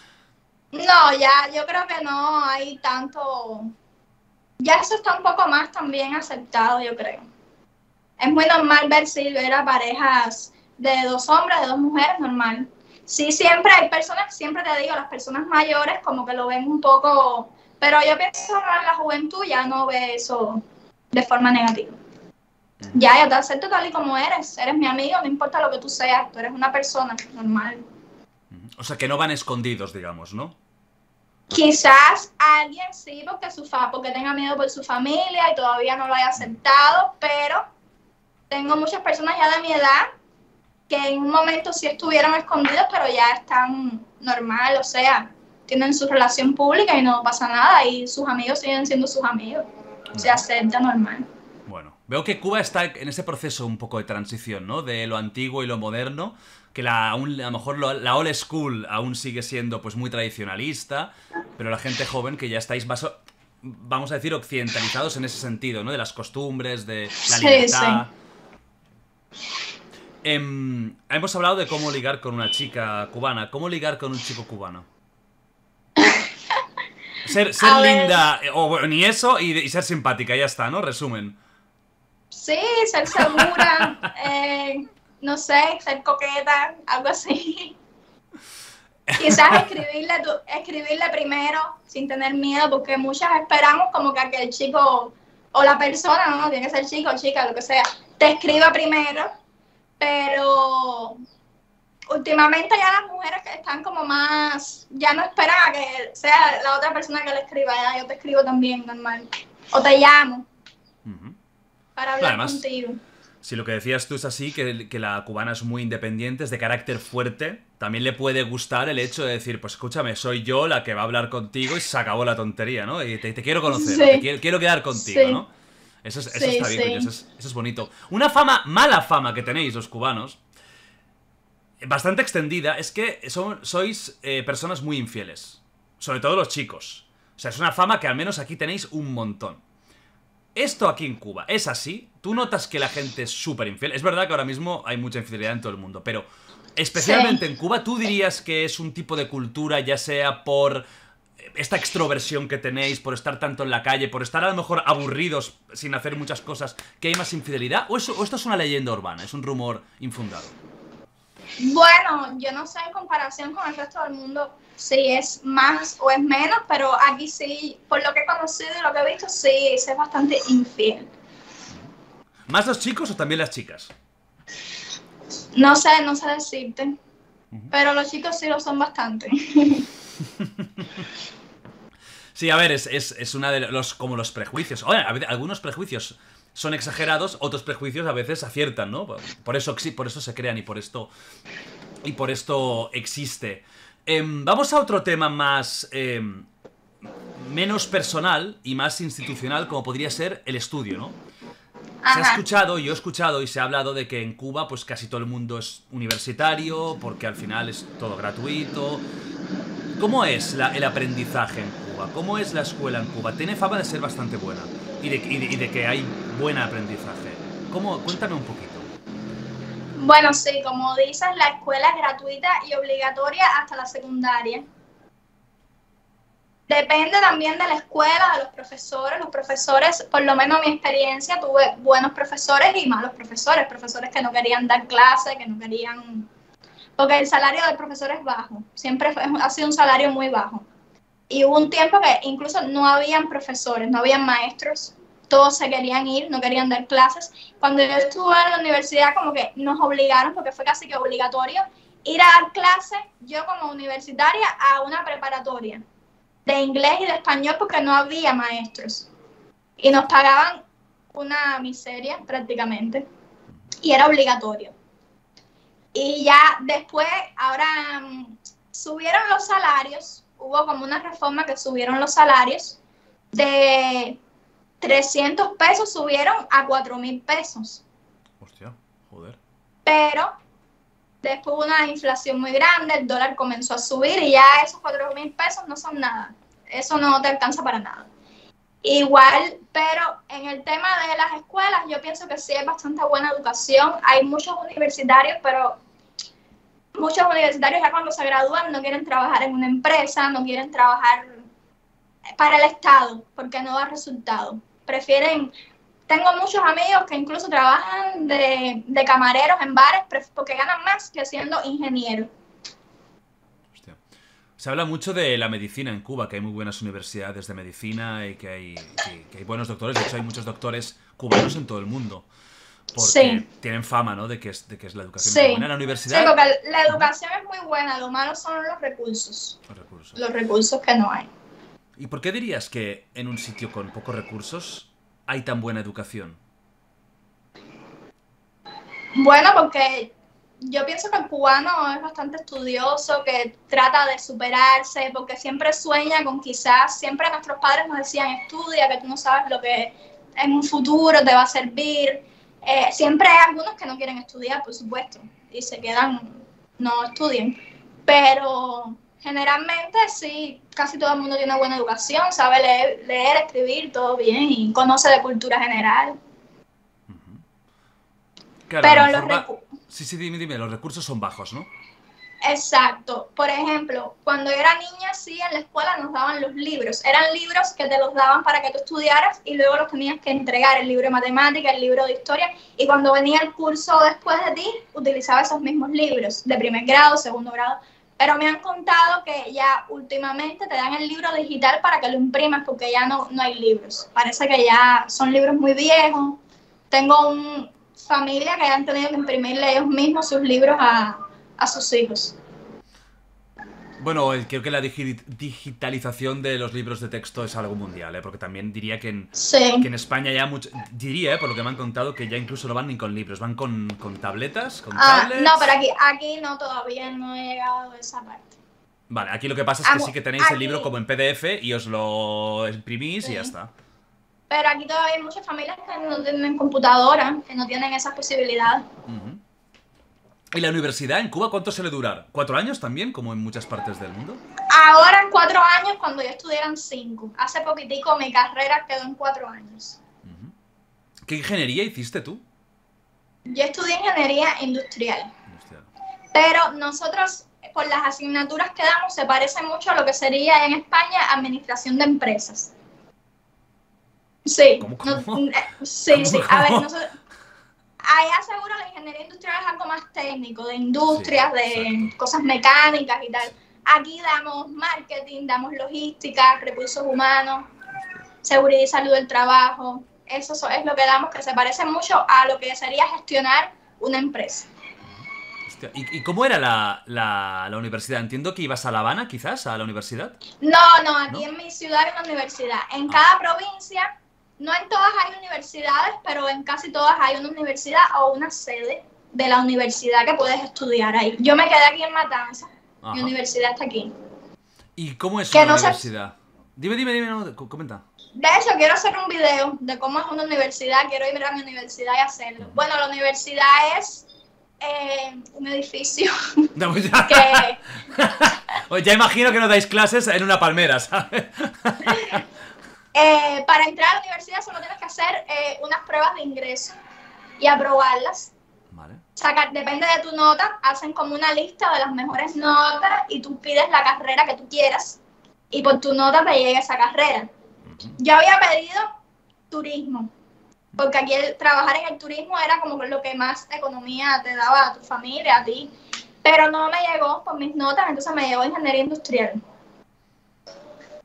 No, ya, yo creo que no hay tanto... Ya eso está un poco más también aceptado, yo creo. Es muy normal ver, sí, ver a parejas... de dos hombres, de dos mujeres, normal. Sí, siempre hay personas, siempre te digo, las personas mayores como que lo ven un poco... Pero yo pienso que la juventud ya no ve eso de forma negativa. Ya, yo te acepto tal y como eres. Eres mi amigo, no importa lo que tú seas. Tú eres una persona normal. O sea, que no van escondidos, digamos, ¿no? Quizás alguien sí, porque, su fa porque tenga miedo por su familia y todavía no lo haya aceptado, pero tengo muchas personas ya de mi edad que en un momento sí estuvieron escondidos, pero ya están normal, o sea, tienen su relación pública y no pasa nada, y sus amigos siguen siendo sus amigos, o sea, se acepta normal. Bueno, veo que Cuba está en ese proceso un poco de transición, ¿no? De lo antiguo y lo moderno, que la, aún, a lo mejor lo, la old school aún sigue siendo pues muy tradicionalista, pero la gente joven que ya estáis más, vamos a decir, occidentalizados en ese sentido, ¿no? De las costumbres, de la libertad... Sí, sí. Eh, hemos hablado de cómo ligar con una chica cubana. ¿Cómo ligar con un chico cubano? Ser, ser linda, o bueno, ni eso, y, y ser simpática, ya está, ¿no? Resumen. Sí, ser segura, eh, no sé, ser coqueta, algo así. Quizás escribirle, tu, escribirle primero, sin tener miedo, porque muchas esperamos como que aquel chico, o la persona, ¿no? Tiene que ser chico o chica, lo que sea, te escriba primero. Pero últimamente ya las mujeres que están como más, ya no esperan a que sea la otra persona que le escriba, ya yo te escribo también, normal. O te llamo uh-huh. para hablar Además, contigo. Si lo que decías tú es así, que, que la cubana es muy independiente, es de carácter fuerte, también le puede gustar el hecho de decir, pues escúchame, soy yo la que va a hablar contigo y se acabó la tontería, ¿no? Y te, te quiero conocer, sí. te quiero, quiero quedar contigo, sí. ¿no? Eso, es, eso sí, está bien, sí. eso, es, eso es bonito. Una fama, mala fama que tenéis los cubanos, bastante extendida, es que son, sois eh, personas muy infieles. Sobre todo los chicos. O sea, es una fama que al menos aquí tenéis un montón. Esto aquí en Cuba es así. Tú notas que la gente es súper infiel. Es verdad que ahora mismo hay mucha infidelidad en todo el mundo, pero especialmente sí. en Cuba, ¿tú dirías que es un tipo de cultura, ya sea por... esta extroversión que tenéis, por estar tanto en la calle, por estar a lo mejor aburridos sin hacer muchas cosas, que hay más infidelidad? ¿O, eso, o esto es una leyenda urbana, es un rumor infundado? Bueno, yo no sé en comparación con el resto del mundo si es más o es menos, pero aquí sí, por lo que he conocido y lo que he visto, sí, es bastante infiel. ¿Más los chicos o también las chicas? No sé, no sé decirte, uh-huh. pero los chicos sí lo son bastante. Sí, a ver, es, es, es una de los, como los prejuicios. Oye, a veces, algunos prejuicios son exagerados, otros prejuicios a veces aciertan, ¿no? Por, por, eso, por eso se crean y por esto, y por esto existe. Eh, vamos a otro tema más, eh, menos personal y más institucional, como podría ser el estudio, ¿no? Se ha escuchado, yo he escuchado y se ha hablado de que en Cuba pues casi todo el mundo es universitario, porque al final es todo gratuito. ¿Cómo es la, el aprendizaje en Cuba? ¿Cómo es la escuela en Cuba? Tiene fama de ser bastante buena y de, y de, y de que hay buen aprendizaje. ¿Cómo? Cuéntame un poquito. Bueno, sí, como dices, la escuela es gratuita y obligatoria hasta la secundaria. Depende también de la escuela, de los profesores. Los profesores, por lo menos en mi experiencia, tuve buenos profesores y malos profesores. Profesores que no querían dar clases, que no querían... Porque el salario del profesor es bajo, siempre fue, ha sido un salario muy bajo. Y hubo un tiempo que incluso no habían profesores, no habían maestros, todos se querían ir, no querían dar clases. Cuando yo estuve en la universidad como que nos obligaron, porque fue casi que obligatorio, ir a dar clases, yo como universitaria, a una preparatoria de inglés y de español porque no había maestros. Y nos pagaban una miseria prácticamente, y era obligatorio. Y ya después, ahora um, subieron los salarios, hubo como una reforma que subieron los salarios, de trescientos pesos subieron a cuatro mil pesos. Hostia, joder. Pero después hubo una inflación muy grande, el dólar comenzó a subir y ya esos cuatro mil pesos no son nada, eso no te alcanza para nada. Igual, pero en el tema de las escuelas, yo pienso que sí es bastante buena educación. Hay muchos universitarios, pero muchos universitarios ya cuando se gradúan no quieren trabajar en una empresa, no quieren trabajar para el Estado, porque no da resultado. Prefieren, tengo muchos amigos que incluso trabajan de, de camareros en bares porque ganan más que siendo ingeniero. Se habla mucho de la medicina en Cuba, que hay muy buenas universidades de medicina y que hay, que, que hay buenos doctores. De hecho, hay muchos doctores cubanos en todo el mundo. Porque sí. tienen fama, ¿no? De que es, de que es la educación sí. muy buena. La universidad... Sí, porque la educación es muy buena. Lo malo son los recursos. Los recursos. Los recursos que no hay. ¿Y por qué dirías que en un sitio con pocos recursos hay tan buena educación? Bueno, porque... yo pienso que el cubano es bastante estudioso, que trata de superarse, porque siempre sueña con quizás, siempre nuestros padres nos decían, estudia, que tú no sabes lo que en un futuro te va a servir. Eh, siempre hay algunos que no quieren estudiar, por supuesto, y se quedan, no estudian, pero generalmente sí, casi todo el mundo tiene una buena educación, sabe leer, leer, escribir, todo bien, y conoce de cultura general. Claro, pero los forma... recursos... Sí, sí, dime, dime, los recursos son bajos, ¿no? Exacto. Por ejemplo, cuando yo era niña, sí, en la escuela nos daban los libros. Eran libros que te los daban para que tú estudiaras y luego los tenías que entregar, el libro de matemáticas, el libro de historia, y cuando venía el curso después de ti, utilizaba esos mismos libros, de primer grado, segundo grado. Pero me han contado que ya últimamente te dan el libro digital para que lo imprimas, porque ya no, no hay libros. Parece que ya son libros muy viejos. Tengo un... familia que han tenido que imprimirle ellos mismos sus libros a, a sus hijos. Bueno, creo que la digi digitalización de los libros de texto es algo mundial, ¿eh? Porque también diría que en, sí. que en España ya... Much diría, ¿eh? Por lo que me han contado, que ya incluso no van ni con libros, van con, con tabletas, con ah, tablets... No, pero aquí, aquí no, todavía no he llegado a esa parte. Vale, aquí lo que pasa es que ah, sí que tenéis aquí el libro como en P D F y os lo imprimís, sí, y ya está. Pero aquí todavía hay muchas familias que no tienen computadora, que no tienen esas posibilidades. Uh-huh. ¿Y la universidad en Cuba cuánto suele durar? ¿Cuatro años también, como en muchas partes del mundo? Ahora en cuatro años, cuando yo estudié eran cinco. Hace poquitico mi carrera quedó en cuatro años. Uh-huh. ¿Qué ingeniería hiciste tú? Yo estudié ingeniería industrial. Industrial. Pero nosotros, por las asignaturas que damos, se parece mucho a lo que sería en España administración de empresas. Sí, ¿Cómo, cómo? No, sí, ¿Cómo, sí. A ver, nosotros, allá seguro la ingeniería industrial es algo más técnico, de industrias, sí, de exacto. cosas mecánicas y tal. Aquí damos marketing, damos logística, recursos humanos, seguridad y salud del trabajo. Eso es lo que damos, que se parece mucho a lo que sería gestionar una empresa. Hostia, ¿y, ¿Y cómo era la, la, la universidad? Entiendo que ibas a La Habana, quizás, a la universidad. No, no, aquí ¿No? en mi ciudad hay una universidad. En ah. cada provincia... No en todas hay universidades, pero en casi todas hay una universidad o una sede de la universidad que puedes estudiar ahí. Yo me quedé aquí en Matanzas, mi universidad está aquí. ¿Y cómo es una universidad? Dime, dime, dime, no, comenta. De hecho, quiero hacer un video de cómo es una universidad, quiero ir a mi universidad y hacerlo. Bueno, la universidad es eh, un edificio no, pues ya. que... Pues ya imagino que no dais clases en una palmera, ¿sabes? Eh, para entrar a la universidad solo tienes que hacer eh, unas pruebas de ingreso y aprobarlas. Vale. Sacar, depende de tu nota, hacen como una lista de las mejores notas y tú pides la carrera que tú quieras y por tu nota te llega esa carrera. Uh-huh. Yo había pedido turismo, porque aquí el, trabajar en el turismo era como lo que más economía te daba a tu familia, a ti, pero no me llegó por mis notas, entonces me llegó ingeniería industrial.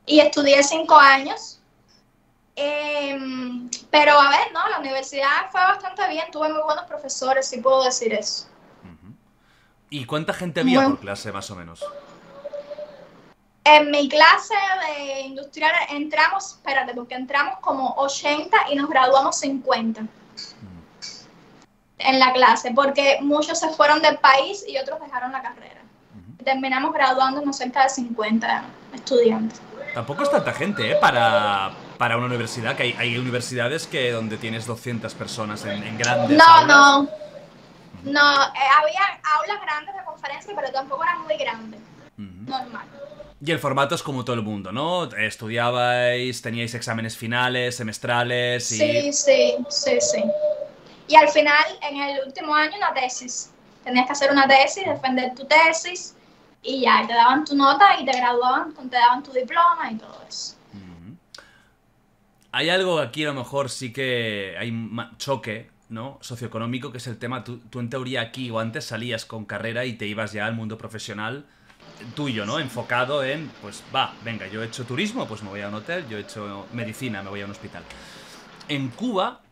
Y estudié cinco años. Eh, pero a ver, no, la universidad fue bastante bien, tuve muy buenos profesores, si puedo decir eso. ¿Y cuánta gente había bueno, por clase, más o menos? En mi clase de industrial entramos, espérate, porque entramos como ochenta y nos graduamos cincuenta. Mm. En la clase, porque muchos se fueron del país y otros dejaron la carrera. Mm-hmm. Terminamos graduándonos cerca de cincuenta estudiantes. Tampoco es tanta gente, ¿eh? Para... para una universidad, que hay, hay universidades que donde tienes doscientas personas en, en grandes no, aulas. No, no, no, eh, había aulas grandes de conferencia, pero tampoco eran muy grandes, uh -huh. normal. Y el formato es como todo el mundo, ¿no? Estudiabais, teníais exámenes finales, semestrales y... Sí, sí, sí, sí. Y al final, en el último año, una tesis. Tenías que hacer una tesis, defender tu tesis y ya, te daban tu nota y te graduaban, te daban tu diploma y todo eso. Hay algo aquí, a lo mejor sí que hay choque, ¿no? Socioeconómico, que es el tema. Tú, tú en teoría aquí o antes salías con carrera y te ibas ya al mundo profesional tuyo, ¿no? Enfocado en, pues va, venga, yo he hecho turismo, pues me voy a un hotel, yo he hecho medicina, me voy a un hospital. En Cuba,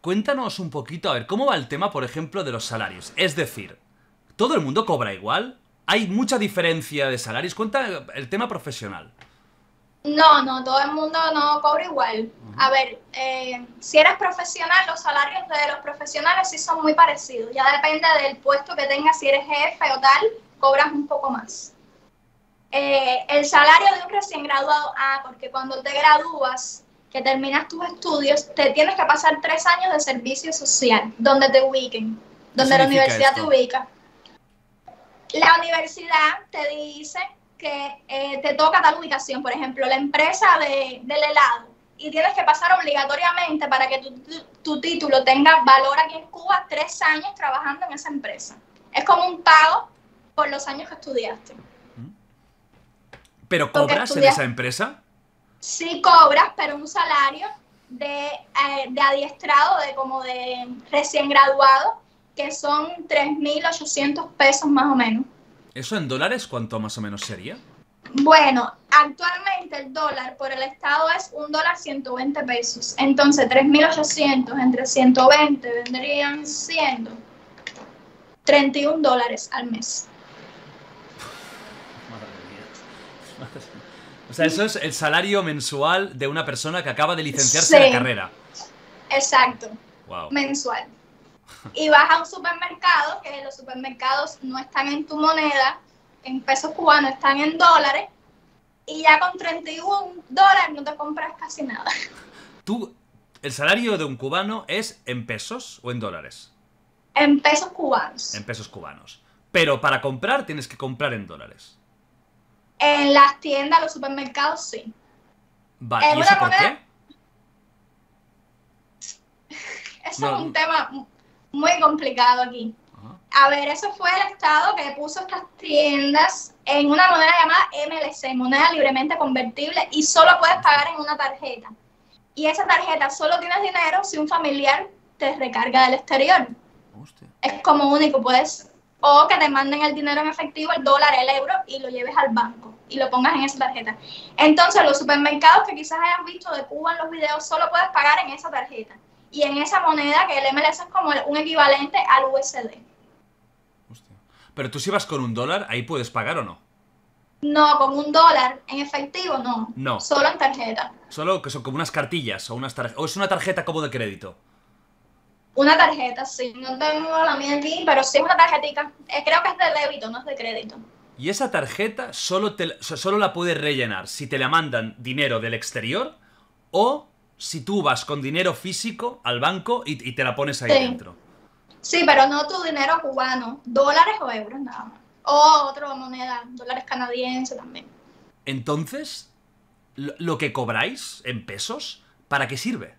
cuéntanos un poquito, a ver, ¿cómo va el tema, por ejemplo, de los salarios? Es decir, ¿todo el mundo cobra igual? ¿Hay mucha diferencia de salarios? Cuenta el tema profesional. No, no, todo el mundo no cobra igual. Uh-huh. A ver, eh, si eres profesional, los salarios de los profesionales sí son muy parecidos. Ya depende del puesto que tengas, si eres jefe o tal, cobras un poco más. Eh, el salario de un recién graduado, ah, porque cuando te gradúas, que terminas tus estudios, te tienes que pasar tres años de servicio social, donde te ubiquen, donde la universidad te ubica. La universidad te dice que eh, te toca tal ubicación, por ejemplo, la empresa de, del helado, y tienes que pasar obligatoriamente para que tu, tu, tu título tenga valor aquí en Cuba tres años trabajando en esa empresa. Es como un pago por los años que estudiaste. ¿Pero cobras en esa empresa? Sí cobras, pero un salario de, eh, de adiestrado, de como de recién graduado, que son tres mil ochocientos pesos más o menos. ¿Eso en dólares cuánto más o menos sería? Bueno, actualmente el dólar por el Estado es un dólar ciento veinte pesos. Entonces, tres mil ochocientos entre ciento veinte vendrían siendo treinta y un dólares al mes. Madre mía. Madre mía. O sea, eso es el salario mensual de una persona que acaba de licenciarse sí, de la carrera. Exacto. Wow. Mensual. Y vas a un supermercado, que los supermercados no están en tu moneda, en pesos cubanos, están en dólares, y ya con treinta y un dólares no te compras casi nada. ¿Tú, el salario de un cubano es en pesos o en dólares? En pesos cubanos. En pesos cubanos. Pero para comprar tienes que comprar en dólares. En las tiendas, los supermercados, sí. Vale, ¿y eso por qué? Eso no, es un tema muy complicado aquí. Ajá. A ver, eso fue el Estado que puso estas tiendas en una moneda llamada M L C, moneda libremente convertible, y solo puedes pagar en una tarjeta. Y esa tarjeta solo tienes dinero si un familiar te recarga del exterior. Hostia. Es como único, puedes... O que te manden el dinero en efectivo, el dólar, el euro, y lo lleves al banco y lo pongas en esa tarjeta. Entonces, los supermercados que quizás hayan visto de Cuba en los videos, solo puedes pagar en esa tarjeta. Y en esa moneda, que el M L S es como un equivalente al U S D. Hostia. Pero tú si vas con un dólar, ¿ahí puedes pagar o no? No, con un dólar en efectivo no. No. Solo en tarjeta. Solo que son como unas cartillas o unas tarjetas. ¿O es una tarjeta como de crédito? Una tarjeta, sí. No tengo la mía aquí, pero sí es una tarjetita. Creo que es de débito, no es de crédito. ¿Y esa tarjeta solo, te, solo la puedes rellenar si te la mandan dinero del exterior o si tú vas con dinero físico al banco y, y te la pones ahí sí. dentro? Sí, pero no tu dinero cubano. Dólares o euros, nada más. O otra moneda, dólares canadienses también. Entonces, lo, lo que cobráis en pesos, ¿para qué sirve?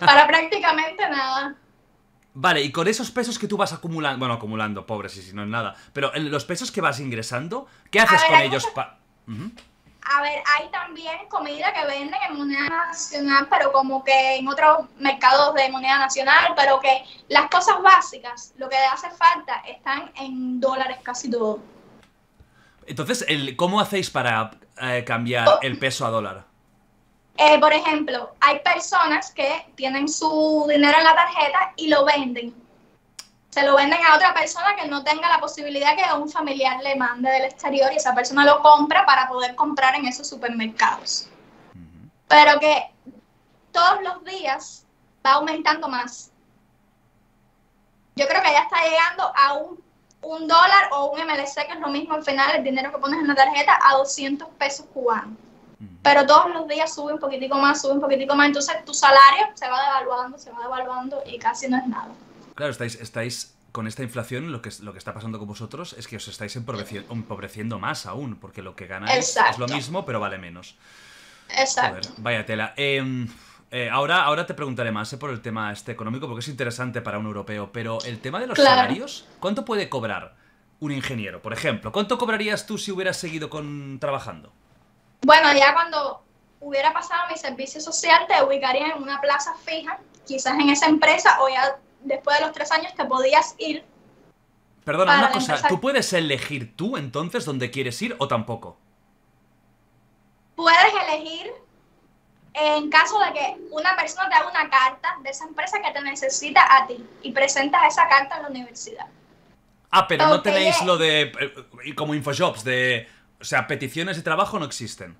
Para prácticamente nada. Vale, y con esos pesos que tú vas acumulando, bueno, acumulando, pobre, si, si no es nada, pero los pesos que vas ingresando, ¿qué haces con ellos? Pa uh-huh. A ver, hay también comida que venden en moneda nacional, pero como que en otros mercados de moneda nacional, pero que las cosas básicas, lo que hace falta, están en dólares casi todo. Entonces, el, ¿cómo hacéis para eh, cambiar oh. el peso a dólar? Eh, por ejemplo, hay personas que tienen su dinero en la tarjeta y lo venden. Se lo venden a otra persona que no tenga la posibilidad que un familiar le mande del exterior y esa persona lo compra para poder comprar en esos supermercados. Uh-huh. Pero que todos los días va aumentando más. Yo creo que ya está llegando a un, un dólar o un M L C, que es lo mismo al final, el dinero que pones en la tarjeta, a doscientos pesos cubanos. Pero todos los días sube un poquitico más, sube un poquitico más. Entonces tu salario se va devaluando, se va devaluando y casi no es nada. Claro, estáis, estáis con esta inflación, lo que, lo que está pasando con vosotros es que os estáis empobreciendo, empobreciendo más aún, porque lo que ganáis Exacto. es lo mismo, pero vale menos. Exacto. Joder, vaya tela. Eh, eh, ahora, ahora te preguntaré más eh, por el tema este económico, porque es interesante para un europeo, pero el tema de los claro. salarios, ¿cuánto puede cobrar un ingeniero, por ejemplo? ¿Cuánto cobrarías tú si hubieras seguido con, trabajando? Bueno, ya cuando hubiera pasado mi servicio social, te ubicarían en una plaza fija, quizás en esa empresa, o ya después de los tres años te podías ir. Perdona, una cosa, empresa. ¿Tú puedes elegir tú entonces dónde quieres ir o tampoco? Puedes elegir en caso de que una persona te haga una carta de esa empresa que te necesita a ti y presentas esa carta en la universidad. Ah, pero okay. no tenéis lo de, como Infojobs, de... O sea, peticiones de trabajo no existen.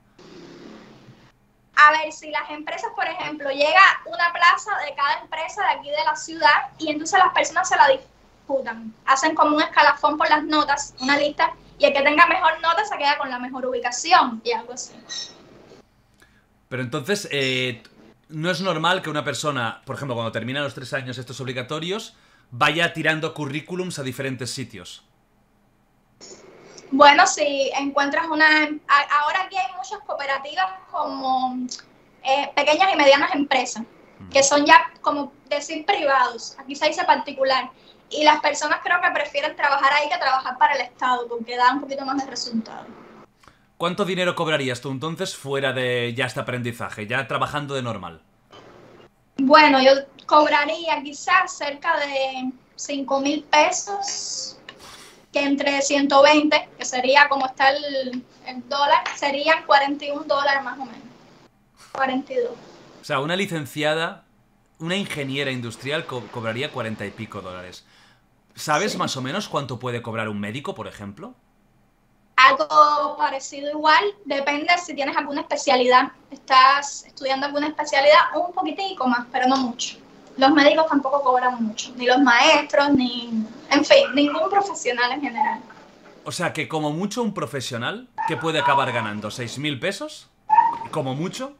A ver, si las empresas, por ejemplo, llega una plaza de cada empresa de aquí de la ciudad y entonces las personas se la disputan. Hacen como un escalafón por las notas, una lista, y el que tenga mejor nota se queda con la mejor ubicación y algo así. Pero entonces, eh, no es normal que una persona, por ejemplo, cuando termina los tres años estos obligatorios, vaya tirando currículums a diferentes sitios. Bueno, si encuentras una... Ahora aquí hay muchas cooperativas como eh, pequeñas y medianas empresas, mm. que son ya como decir privados, aquí se dice particular, y las personas creo que prefieren trabajar ahí que trabajar para el Estado, porque da un poquito más de resultado. ¿Cuánto dinero cobrarías tú entonces fuera de ya este aprendizaje, ya trabajando de normal? Bueno, yo cobraría quizás cerca de cinco mil pesos... que entre ciento veinte, que sería como está el, el dólar, serían cuarenta y un dólares más o menos, cuarenta y dos. O sea, una licenciada, una ingeniera industrial co cobraría cuarenta y pico dólares. ¿Sabes sí. más o menos cuánto puede cobrar un médico, por ejemplo? Algo parecido igual, depende si tienes alguna especialidad. Estás estudiando alguna especialidad, un poquitico más, pero no mucho. Los médicos tampoco cobran mucho, ni los maestros, ni... En fin, ningún profesional en general. O sea, que como mucho un profesional que puede acabar ganando seis mil pesos, como mucho.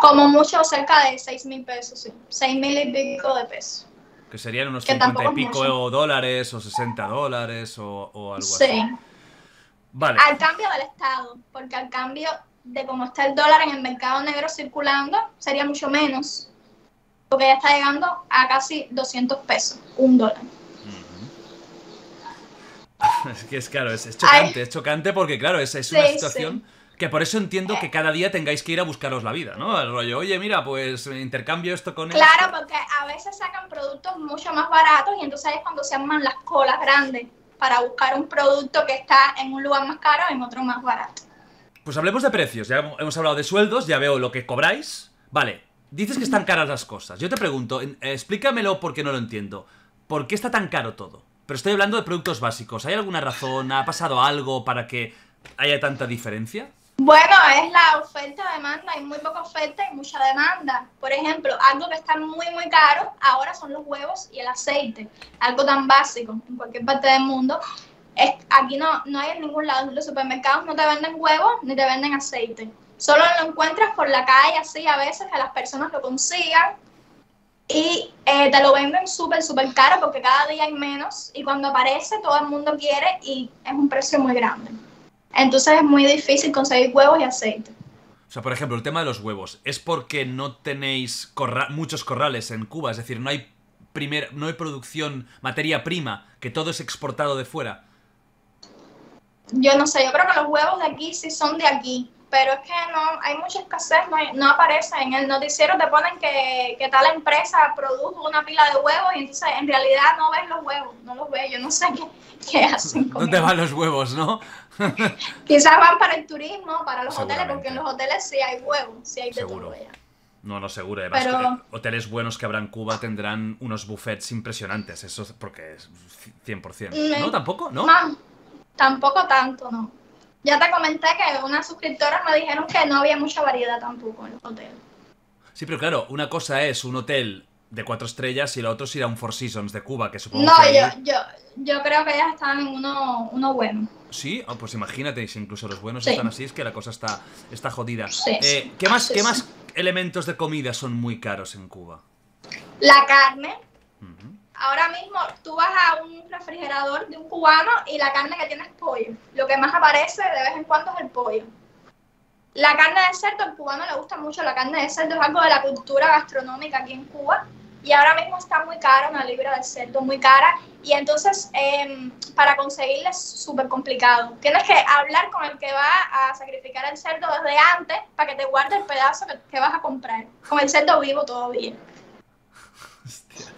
Como mucho cerca de seis mil pesos, sí. seis mil y pico de pesos. Que serían unos cincuenta y pico dólares o sesenta dólares o, o algo así. Sí. Vale. Al cambio del Estado, porque al cambio de cómo está el dólar en el mercado negro circulando, sería mucho menos. Porque ya está llegando a casi doscientos pesos, un dólar. Uh-huh. Es que es claro, es, es chocante, Ay. es chocante porque claro, es, es una sí, situación sí. que por eso entiendo que cada día tengáis que ir a buscaros la vida, ¿no? El rollo, oye, mira, pues intercambio esto con Claro, esto. porque a veces sacan productos mucho más baratos y entonces es cuando se arman las colas grandes para buscar un producto que está en un lugar más caro y en otro más barato. Pues hablemos de precios, ya hemos hablado de sueldos, ya veo lo que cobráis, vale. Dices que están caras las cosas. Yo te pregunto, explícamelo porque no lo entiendo. ¿Por qué está tan caro todo? Pero estoy hablando de productos básicos. ¿Hay alguna razón? ¿Ha pasado algo para que haya tanta diferencia? Bueno, es la oferta-demanda. Hay muy poca oferta y mucha demanda. Por ejemplo, algo que está muy, muy caro ahora son los huevos y el aceite. Algo tan básico en cualquier parte del mundo. Es, aquí no, no hay en ningún lado. Los supermercados no te venden huevos ni te venden aceite. Solo lo encuentras por la calle, así a veces que las personas lo consigan y eh, te lo venden súper, súper caro porque cada día hay menos y cuando aparece todo el mundo quiere y es un precio muy grande. Entonces es muy difícil conseguir huevos y aceite. O sea, por ejemplo, el tema de los huevos, ¿es porque no tenéis corra- muchos corrales en Cuba? Es decir, no hay, primer, no hay producción, materia prima, que todo es exportado de fuera. Yo no sé, yo creo que los huevos de aquí sí son de aquí. Pero es que no, hay mucha escasez, no, no aparece. En el noticiero te ponen que, que tal empresa produjo una pila de huevos y entonces en realidad no ves los huevos, no los ves. Yo no sé qué, qué hacen con ¿Dónde ellos. van los huevos, no? Quizás van para el turismo, para los hoteles, porque en los hoteles sí hay huevos, sí hay de Seguro. todo. Ya. No, no, seguro. Además, Pero... hoteles buenos que habrá en Cuba tendrán unos buffets impresionantes, eso porque es cien por cien. ¿No? ¿Tampoco? ¿No? Más, tampoco tanto, no. Ya te comenté que unas suscriptoras me dijeron que no había mucha variedad tampoco en los hoteles. Sí, pero claro, una cosa es un hotel de cuatro estrellas y la otra es ir a un Four Seasons de Cuba, que supongo no, que... No, yo, yo, yo creo que ellas están en uno, uno bueno. Sí, oh, pues imagínate, si incluso los buenos sí. están así, es que la cosa está, está jodida. Sí, eh, sí. ¿Qué más, sí, qué sí. más elementos de comida son muy caros en Cuba? La carne. Uh-huh. Ahora mismo tú vas a un refrigerador de un cubano y la carne que tiene es pollo. Lo que más aparece de vez en cuando es el pollo. La carne de cerdo, al cubano le gusta mucho la carne de cerdo, es algo de la cultura gastronómica aquí en Cuba. Y ahora mismo está muy cara, una libra de cerdo muy cara. Y entonces eh, para conseguirla es súper complicado. Tienes que hablar con el que va a sacrificar el cerdo desde antes para que te guarde el pedazo que, que vas a comprar. Con el cerdo vivo todavía. Hostia.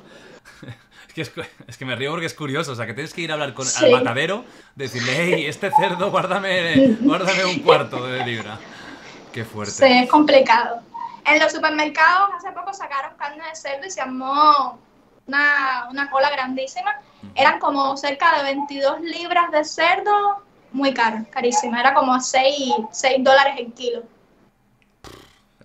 Es que me río porque es curioso, o sea, que tienes que ir a hablar con sí. al matadero, decirle, hey, este cerdo, guárdame, guárdame un cuarto de libra. Qué fuerte. Sí, es complicado. En los supermercados hace poco sacaron carne de cerdo y se armó una, una cola grandísima. Uh-huh. Eran como cerca de veintidós libras de cerdo, muy caro, carísimo. Era como seis dólares el kilo.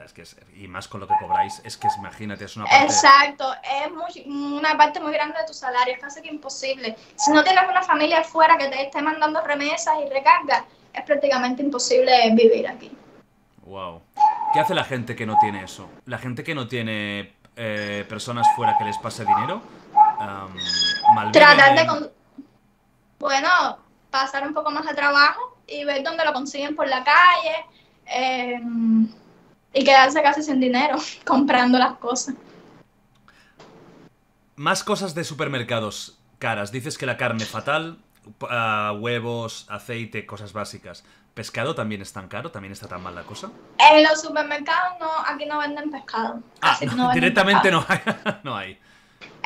Es que es, y más con lo que cobráis, es que imagínate, es una parte... Exacto, es muy, una parte muy grande de tu salario, es casi que imposible. Si no tienes una familia afuera que te esté mandando remesas y recargas, es prácticamente imposible vivir aquí. Wow. ¿Qué hace la gente que no tiene eso? La gente que no tiene eh, personas fuera que les pase dinero, um, malviven... Tratar de... Con... Bueno, pasar un poco más de trabajo y ver dónde lo consiguen por la calle, eh... y quedarse casi sin dinero, comprando las cosas. Más cosas de supermercados caras. Dices que la carne fatal, uh, huevos, aceite, cosas básicas. ¿Pescado también es tan caro? ¿También está tan mal la cosa? En los supermercados no, aquí no venden pescado. Ah, no, no venden directamente pescado. No hay, no hay.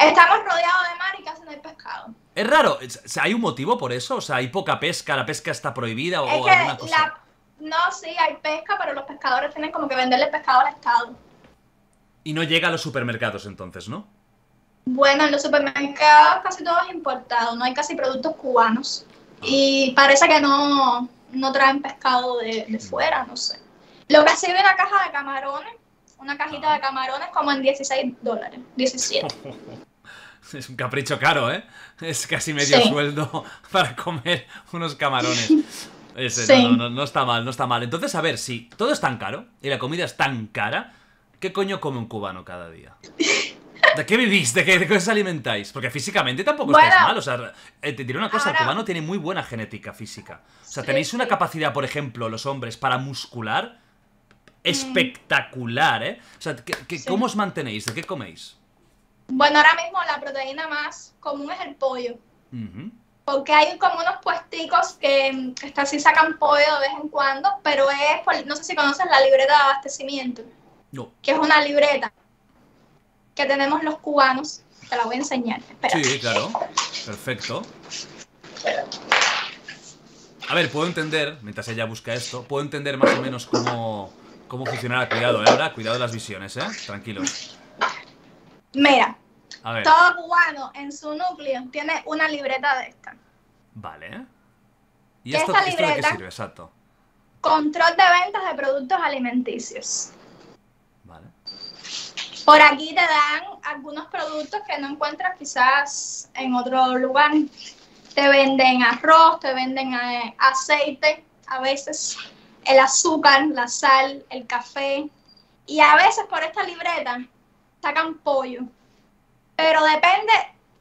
Estamos rodeados de mar y casi no hay pescado. Es raro. ¿Hay un motivo por eso? O sea, ¿hay poca pesca? ¿La pesca está prohibida o es alguna cosa? La... No, sí, hay pesca, pero los pescadores tienen como que venderle pescado al Estado. Y no llega a los supermercados entonces, ¿no? Bueno, en los supermercados casi todo es importado, no hay casi productos cubanos. Y parece que no, no traen pescado de, de fuera, no sé. Lo que sirve una caja de camarones, una cajita de camarones como en dieciséis dólares, diecisiete. Es un capricho caro, ¿eh? Es casi medio sí. sueldo para comer unos camarones. Ese, sí. no, no, no está mal, no está mal. Entonces, a ver, si todo es tan caro y la comida es tan cara, ¿qué coño come un cubano cada día? ¿De qué vivís? ¿De qué, de qué os alimentáis? Porque físicamente tampoco bueno, estáis mal. O sea, te diré una cosa, ahora... el cubano tiene muy buena genética física. O sea, sí, tenéis una sí. capacidad, por ejemplo, los hombres, para muscular espectacular, ¿eh? O sea, ¿qué, qué, sí. ¿cómo os mantenéis? ¿De qué coméis? Bueno, ahora mismo la proteína más común es el pollo. Uh-huh. Porque hay como unos puesticos que, que hasta sí sacan pollo de vez en cuando, pero es, por, no sé si conoces la libreta de abastecimiento. No. Que es una libreta que tenemos los cubanos. Te la voy a enseñar. Espera. Sí, claro. Perfecto. A ver, puedo entender, mientras ella busca esto, puedo entender más o menos cómo, cómo funcionará. Cuidado, ¿eh? Ahora, cuidado de las visiones, ¿eh? Tranquilos. Mira. A ver. Todo cubano en su núcleo tiene una libreta de esta. Vale. ¿Y esto, esta libreta, ¿esto de qué sirve? Exacto. Control de ventas de productos alimenticios. Vale. Por aquí te dan algunos productos que no encuentras quizás en otro lugar. Te venden arroz, te venden aceite, a veces el azúcar, la sal, el café. Y a veces por esta libreta sacan pollo. Pero depende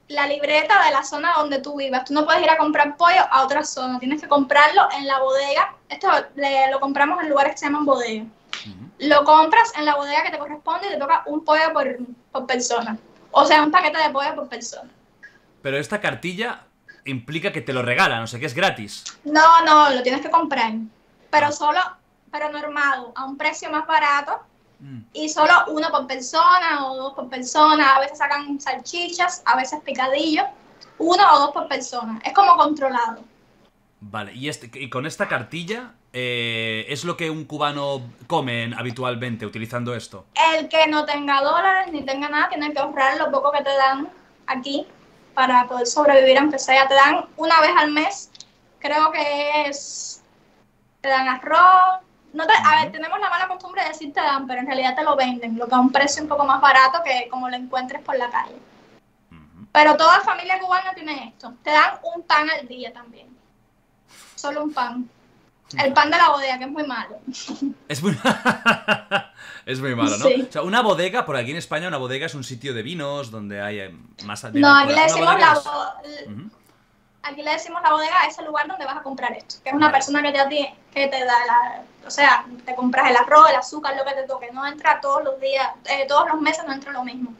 la libreta de la zona donde tú vivas. Tú no puedes ir a comprar pollo a otra zona. Tienes que comprarlo en la bodega. Esto le, lo compramos en lugares que se llaman bodega. Uh-huh. Lo compras en la bodega que te corresponde y te toca un pollo por, por persona. O sea, un paquete de pollo por persona. Pero esta cartilla implica que te lo regalan, o sea, que es gratis. No, no, lo tienes que comprar. Pero solo, pero normado, a un precio más barato. Y solo uno por persona o dos por persona. A veces sacan salchichas, a veces picadillos. Uno o dos por persona. Es como controlado. Vale, y, este, y con esta cartilla eh, ¿es lo que un cubano come habitualmente utilizando esto? El que no tenga dólares ni tenga nada tiene que ahorrar lo poco que te dan aquí para poder sobrevivir, aunque sea. Te dan una vez al mes, creo que es... Te dan arroz. No te, a ver, tenemos la mala costumbre de decir te dan, pero en realidad te lo venden, lo que a un precio un poco más barato que como lo encuentres por la calle. Uh-huh. Pero toda familia cubana tiene esto. Te dan un pan al día también. Solo un pan. El pan de la bodega, que es muy malo. Es muy, es muy malo, ¿no? Sí. O sea, una bodega, por aquí en España, una bodega es un sitio de vinos donde hay más... De no, aquí le decimos la bodega... Es... Uh-huh. Aquí le decimos la bodega a ese lugar donde vas a comprar esto. Que es una persona que te, que te da la... O sea, te compras el arroz, el azúcar, lo que te toque. No entra todos los días, eh, todos los meses no entra lo mismo.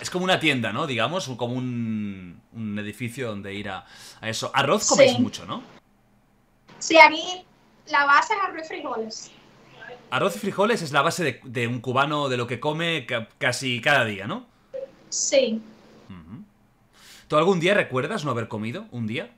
Es como una tienda, ¿no? Digamos, como un, un edificio donde ir a, a eso. Arroz coméis sí. mucho, ¿no? Sí, aquí la base es arroz y frijoles. Arroz y frijoles es la base de, de un cubano, de lo que come ca casi cada día, ¿no? Sí. Uh-huh. ¿Tú algún día recuerdas no haber comido un día?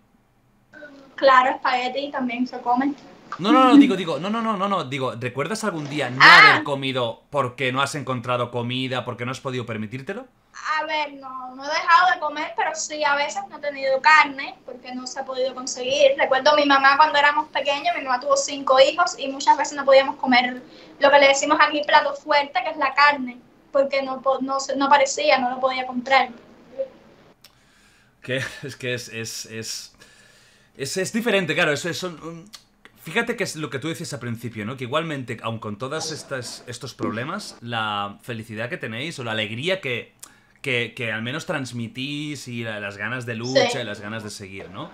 Claro, espagueti también se come. No, no, no, digo, digo, no, no, no, no, no, digo, ¿recuerdas algún día no ah. haber comido porque no has encontrado comida, porque no has podido permitírtelo? A ver, no, no he dejado de comer, pero sí a veces no he tenido carne porque no se ha podido conseguir. Recuerdo a mi mamá cuando éramos pequeños, mi mamá tuvo cinco hijos y muchas veces no podíamos comer lo que le decimos aquí plato fuerte, que es la carne, porque no, no, no parecía, no lo podía comprar. Que es que es, es, es, es, es diferente, claro, es, es un, fíjate que es lo que tú decías al principio, ¿no? Que igualmente, aun con todos estos problemas, la felicidad que tenéis o la alegría que, que, que al menos transmitís y la, las ganas de lucha, sí, y las ganas de seguir, ¿no?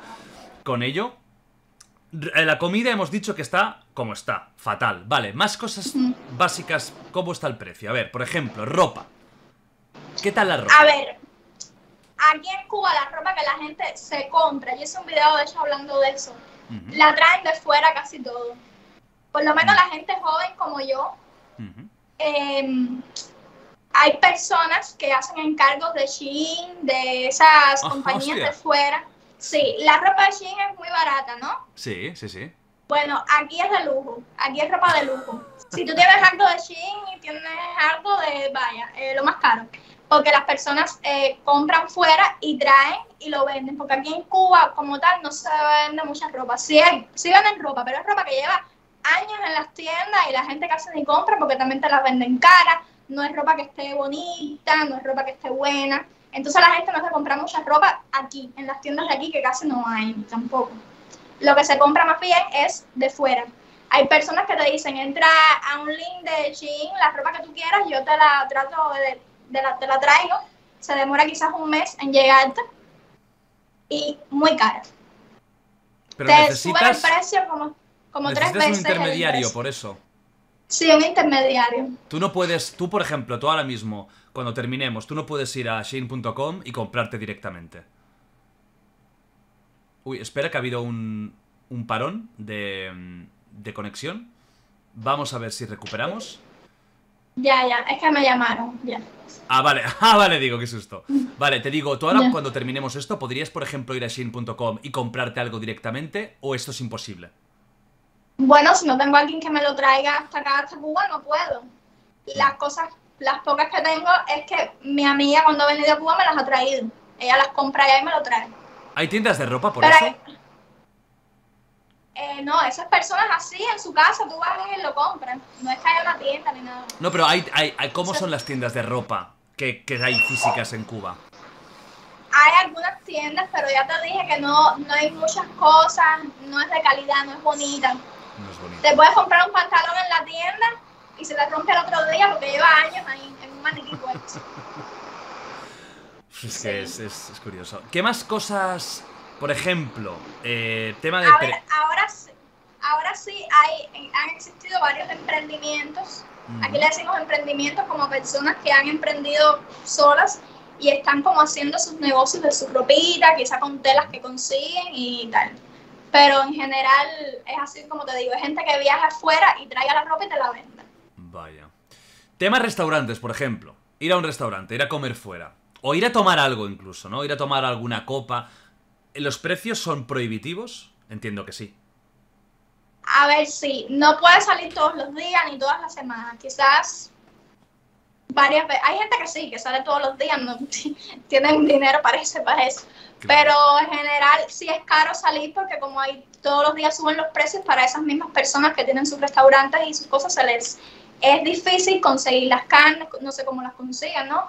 Con ello, la comida hemos dicho que está como está, fatal. Vale, más cosas básicas, ¿cómo está el precio? A ver, por ejemplo, ropa. ¿Qué tal la ropa? A ver, aquí en Cuba la ropa que la gente se compra, yo hice un video de hecho hablando de eso, uh-huh, la traen de fuera casi todo. Por lo menos, uh-huh, la gente joven como yo, uh-huh, eh, hay personas que hacen encargos de Shein, de esas oh, compañías hostia. de fuera. Sí, la ropa de Shein es muy barata, ¿no? Sí, sí, sí. Bueno, aquí es de lujo, aquí es ropa de lujo. Si tú tienes algo de Shein y tienes algo de, vaya, eh, lo más caro. Porque las personas eh, compran fuera y traen y lo venden. Porque aquí en Cuba, como tal, no se vende mucha ropa. Sí, hay, sí venden ropa, pero es ropa que lleva años en las tiendas y la gente casi ni compra porque también te las venden cara. No es ropa que esté bonita, no es ropa que esté buena. Entonces la gente no se compra mucha ropa aquí, en las tiendas de aquí, que casi no hay tampoco. Lo que se compra más bien es de fuera. Hay personas que te dicen, entra a un link de Shein, la ropa que tú quieras, yo te la trato de... Te la, te la traigo, se demora quizás un mes en llegarte y muy cara. Pero te necesitas, sube el precio como, como tres veces. Necesitas un intermediario, por eso. Sí, un intermediario. Tú no puedes, tú por ejemplo, tú ahora mismo, cuando terminemos, tú no puedes ir a Shein punto com y comprarte directamente. Uy, espera que ha habido un, un parón de, de conexión. Vamos a ver si recuperamos. Ya, ya, es que me llamaron, ya. Ah, vale, ah, vale, digo, qué susto. Vale, te digo, tú ahora ya. Cuando terminemos esto, ¿podrías, por ejemplo, ir a Shein punto com y comprarte algo directamente o esto es imposible? Bueno, si no tengo a alguien que me lo traiga hasta acá, hasta Cuba, no puedo. Las cosas, las pocas que tengo es que mi amiga cuando ha venido a Cuba me las ha traído. Ella las compra allá y me lo trae. ¿Hay tiendas de ropa por Pero eso? Hay... Eh, no, esas personas así en su casa, tú vas y lo compran. No es que haya una tienda ni nada. No, pero hay, hay, hay, ¿cómo son las tiendas de ropa que, que hay físicas en Cuba? Hay algunas tiendas, pero ya te dije que no, no hay muchas cosas, no es de calidad, no es bonita. No es bonita. Te puedes comprar un pantalón en la tienda y se la rompe el otro día porque lleva años ahí en un maniquí puesto. Es que es, es, es curioso. ¿Qué más cosas...? Por ejemplo, eh, tema de... A ver, ahora, ahora sí hay, han existido varios emprendimientos. Mm. Aquí le decimos emprendimientos como personas que han emprendido solas y están como haciendo sus negocios de su ropita, quizá con telas que consiguen y tal. Pero en general es así como te digo, es gente que viaja afuera y traiga la ropa y te la venda. Vaya. Tema restaurantes, por ejemplo. Ir a un restaurante, ir a comer fuera. O ir a tomar algo incluso, ¿no? Ir a tomar alguna copa... ¿Los precios son prohibitivos? Entiendo que sí. A ver, sí. No puedes salir todos los días ni todas las semanas. Quizás varias veces. Hay gente que sí, que sale todos los días. No, tienen dinero para eso, para eso. Claro. Pero en general sí es caro salir porque como hay todos los días suben los precios para esas mismas personas que tienen sus restaurantes y sus cosas, se les es difícil conseguir las carnes. No sé cómo las consigan, ¿no?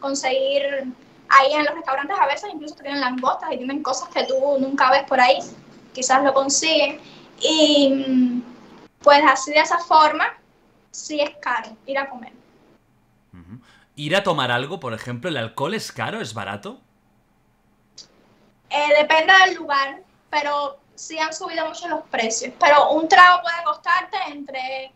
Conseguir... Ahí en los restaurantes a veces incluso tienen langostas y tienen cosas que tú nunca ves por ahí, quizás lo consiguen. Y pues así de esa forma, sí es caro ir a comer. Uh-huh. ¿Ir a tomar algo, por ejemplo? ¿El alcohol es caro? ¿Es barato? Eh, depende del lugar, pero sí han subido mucho los precios. Pero un trago puede costarte entre...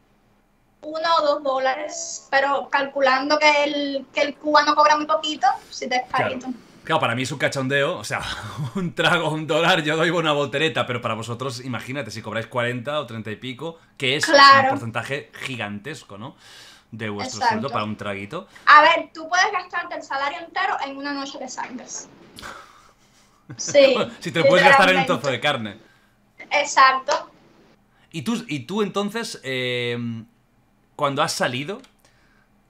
uno o dos dólares, pero calculando que el, que el cubano cobra muy poquito, si te es carito. Claro. Claro, para mí es un cachondeo, o sea, un trago, un dólar, yo doy una voltereta, pero para vosotros, imagínate, si cobráis cuarenta o treinta y pico, que es claro. Un porcentaje gigantesco, ¿no? De vuestro Exacto. sueldo para un traguito. A ver, tú puedes gastarte el salario entero en una noche que salgas. Sí. Si te lo puedes gastar en un trozo de carne. Exacto. Y tú, y tú entonces... Eh, Cuando has salido,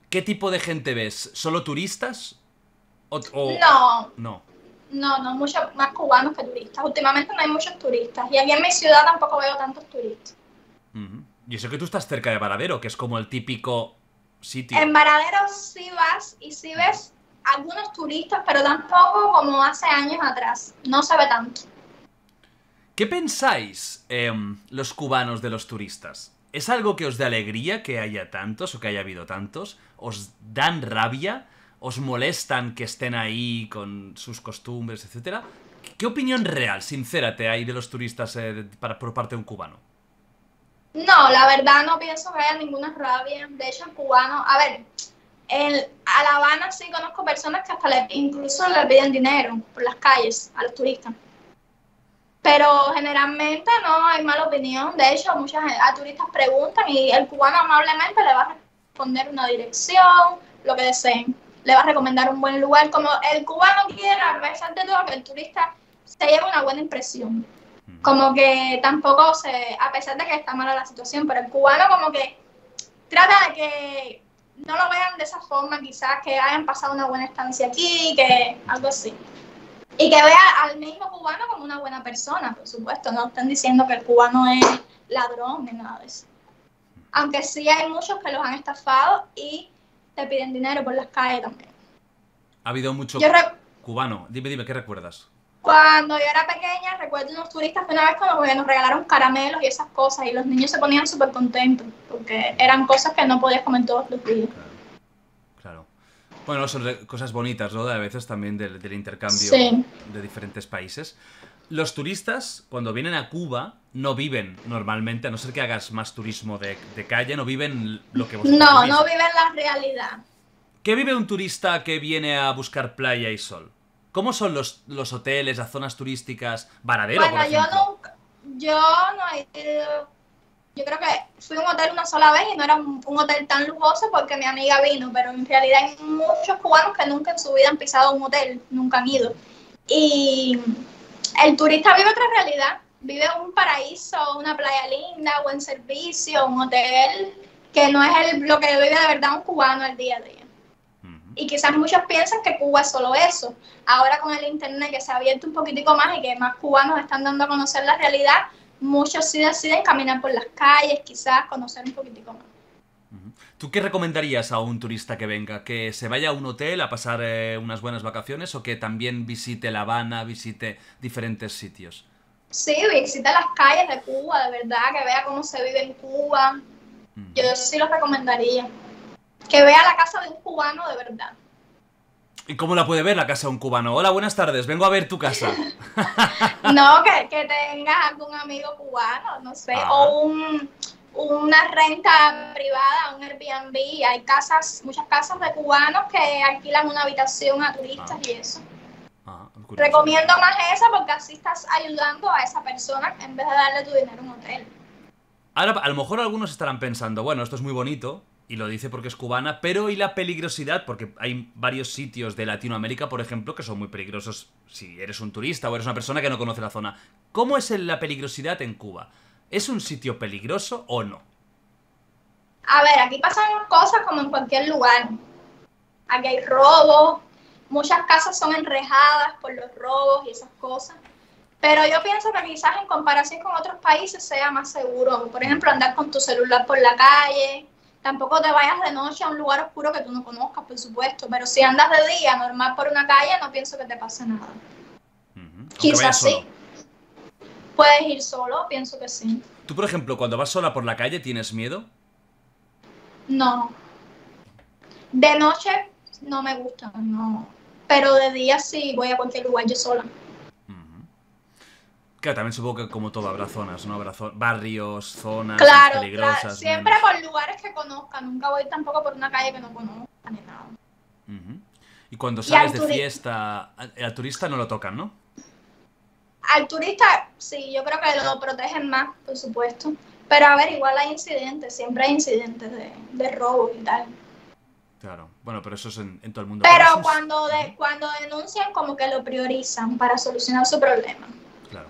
¿qué tipo de gente ves? ¿Solo turistas O, o, no. No. No, no, muchos más cubanos que turistas. Últimamente no hay muchos turistas. Y aquí en mi ciudad tampoco veo tantos turistas. Uh-huh. Y eso que tú estás cerca de Varadero, que es como el típico sitio. En Varadero sí vas y sí ves algunos turistas, pero tampoco como hace años atrás. No se ve tanto. ¿Qué pensáis eh, los cubanos de los turistas? ¿Es algo que os dé alegría que haya tantos o que haya habido tantos? ¿Os dan rabia? ¿Os molestan que estén ahí con sus costumbres, etcétera? ¿Qué opinión real, sincera, te hay de los turistas eh, para, por parte de un cubano? No, la verdad no pienso que haya ninguna rabia. De hecho, el cubano... A ver, en a La Habana sí conozco personas que hasta le, incluso le piden dinero por las calles a los turistas. Pero generalmente no hay mala opinión. De hecho, muchas a turistas preguntan y el cubano amablemente le va a responder una dirección, lo que deseen. Le va a recomendar un buen lugar, como el cubano quiera, a pesar de todo, que el turista se lleve una buena impresión. Como que tampoco se, a pesar de que está mala la situación, pero el cubano como que trata de que no lo vean de esa forma, quizás que hayan pasado una buena estancia aquí, que algo así. Y que vea al mismo cubano como una buena persona, por supuesto, no están diciendo que el cubano es ladrón ni nada de eso. Aunque sí hay muchos que los han estafado y te piden dinero por las calles también. Ha habido mucho cubano. Dime, dime, ¿qué recuerdas? Cuando yo era pequeña, recuerdo unos turistas que una vez como que nos regalaron caramelos y esas cosas, y los niños se ponían súper contentos, porque eran cosas que no podías comer todos los días. Claro. claro. Bueno, son cosas bonitas, ¿no? A veces también del, del intercambio sí. de diferentes países. Los turistas, cuando vienen a Cuba, no viven normalmente, a no ser que hagas más turismo de, de calle, no viven lo que vosotros No, vivís. no viven la realidad. ¿Qué vive un turista que viene a buscar playa y sol? ¿Cómo son los, los hoteles, las zonas turísticas? ¿Varadero, bueno, por ejemplo? yo nunca, yo no he ido, yo creo que fui a un hotel una sola vez y no era un, un hotel tan lujoso porque mi amiga vino, pero en realidad hay muchos cubanos que nunca en su vida han pisado un hotel, nunca han ido. Y... el turista vive otra realidad, vive un paraíso, una playa linda, buen servicio, un hotel, que no es el, lo que vive de verdad un cubano al día a día. Uh-huh. Y quizás muchos piensan que Cuba es solo eso. Ahora con el internet que se ha abierto un poquitico más y que más cubanos están dando a conocer la realidad, muchos sí deciden caminar por las calles, quizás conocer un poquitico más. Uh-huh. ¿Tú qué recomendarías a un turista que venga? ¿Que se vaya a un hotel a pasar eh, unas buenas vacaciones o que también visite La Habana, visite diferentes sitios? Sí, visita las calles de Cuba, de verdad, que vea cómo se vive en Cuba. Mm. Yo sí los recomendaría. Que vea la casa de un cubano de verdad. ¿Y cómo la puede ver la casa de un cubano? Hola, buenas tardes, vengo a ver tu casa. No, que, que tengas algún amigo cubano, no sé, ah. o un... una renta privada, un Airbnb. Hay casas, muchas casas de cubanos que alquilan una habitación a turistas ah. y eso. Ah, Recomiendo más esa porque así estás ayudando a esa persona en vez de darle tu dinero a un hotel. Ahora, a lo mejor algunos estarán pensando, bueno, esto es muy bonito y lo dice porque es cubana, pero ¿y la peligrosidad? Porque hay varios sitios de Latinoamérica, por ejemplo, que son muy peligrosos si eres un turista o eres una persona que no conoce la zona. ¿Cómo es la peligrosidad en Cuba? ¿Es un sitio peligroso o no? A ver, aquí pasan cosas como en cualquier lugar. Aquí hay robos, muchas casas son enrejadas por los robos y esas cosas. Pero yo pienso que quizás en comparación con otros países sea más seguro. Por ejemplo, andar con tu celular por la calle. Tampoco te vayas de noche a un lugar oscuro que tú no conozcas, por supuesto. Pero si andas de día normal por una calle, no pienso que te pase nada. Uh-huh. Quizás sí. ¿Puedes ir solo? Pienso que sí. ¿Tú, por ejemplo, cuando vas sola por la calle, tienes miedo? No. De noche no me gusta, no. Pero de día sí voy a cualquier lugar yo sola. Uh-huh. Claro, también supongo que como todo habrá zonas, ¿no? Habrá zo- barrios, zonas claro, peligrosas. Claro, siempre menos. por lugares que conozca. Nunca voy tampoco por una calle que no conozca ni nada. Uh-huh. Y cuando sales y de fiesta, al, al turista no lo tocan, ¿no? Al turista, sí, yo creo que lo protegen más, por supuesto. Pero a ver, igual hay incidentes, siempre hay incidentes de, de robo y tal. Claro, bueno, pero eso es en, en todo el mundo. Pero cuando, de, cuando denuncian, como que lo priorizan para solucionar su problema. Claro.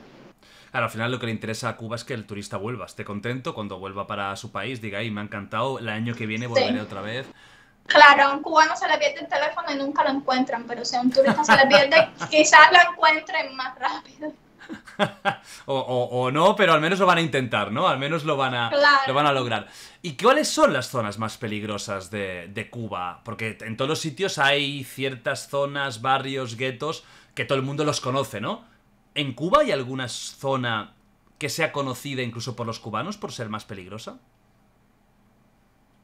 Claro, al final lo que le interesa a Cuba es que el turista vuelva, esté contento, cuando vuelva para su país, diga, ay, me ha encantado, el año que viene volveré sí. otra vez. Claro, a un cubano se le pierde el teléfono y nunca lo encuentran, pero si a un turista se le pierde, quizás lo encuentren más rápido. o, o, o no, pero al menos lo van a intentar, ¿no? Al menos lo van a, claro. lo van a lograr. ¿Y cuáles son las zonas más peligrosas de, de Cuba? Porque en todos los sitios hay ciertas zonas, barrios, guetos, que todo el mundo los conoce, ¿no? ¿En Cuba hay alguna zona que sea conocida incluso por los cubanos por ser más peligrosa?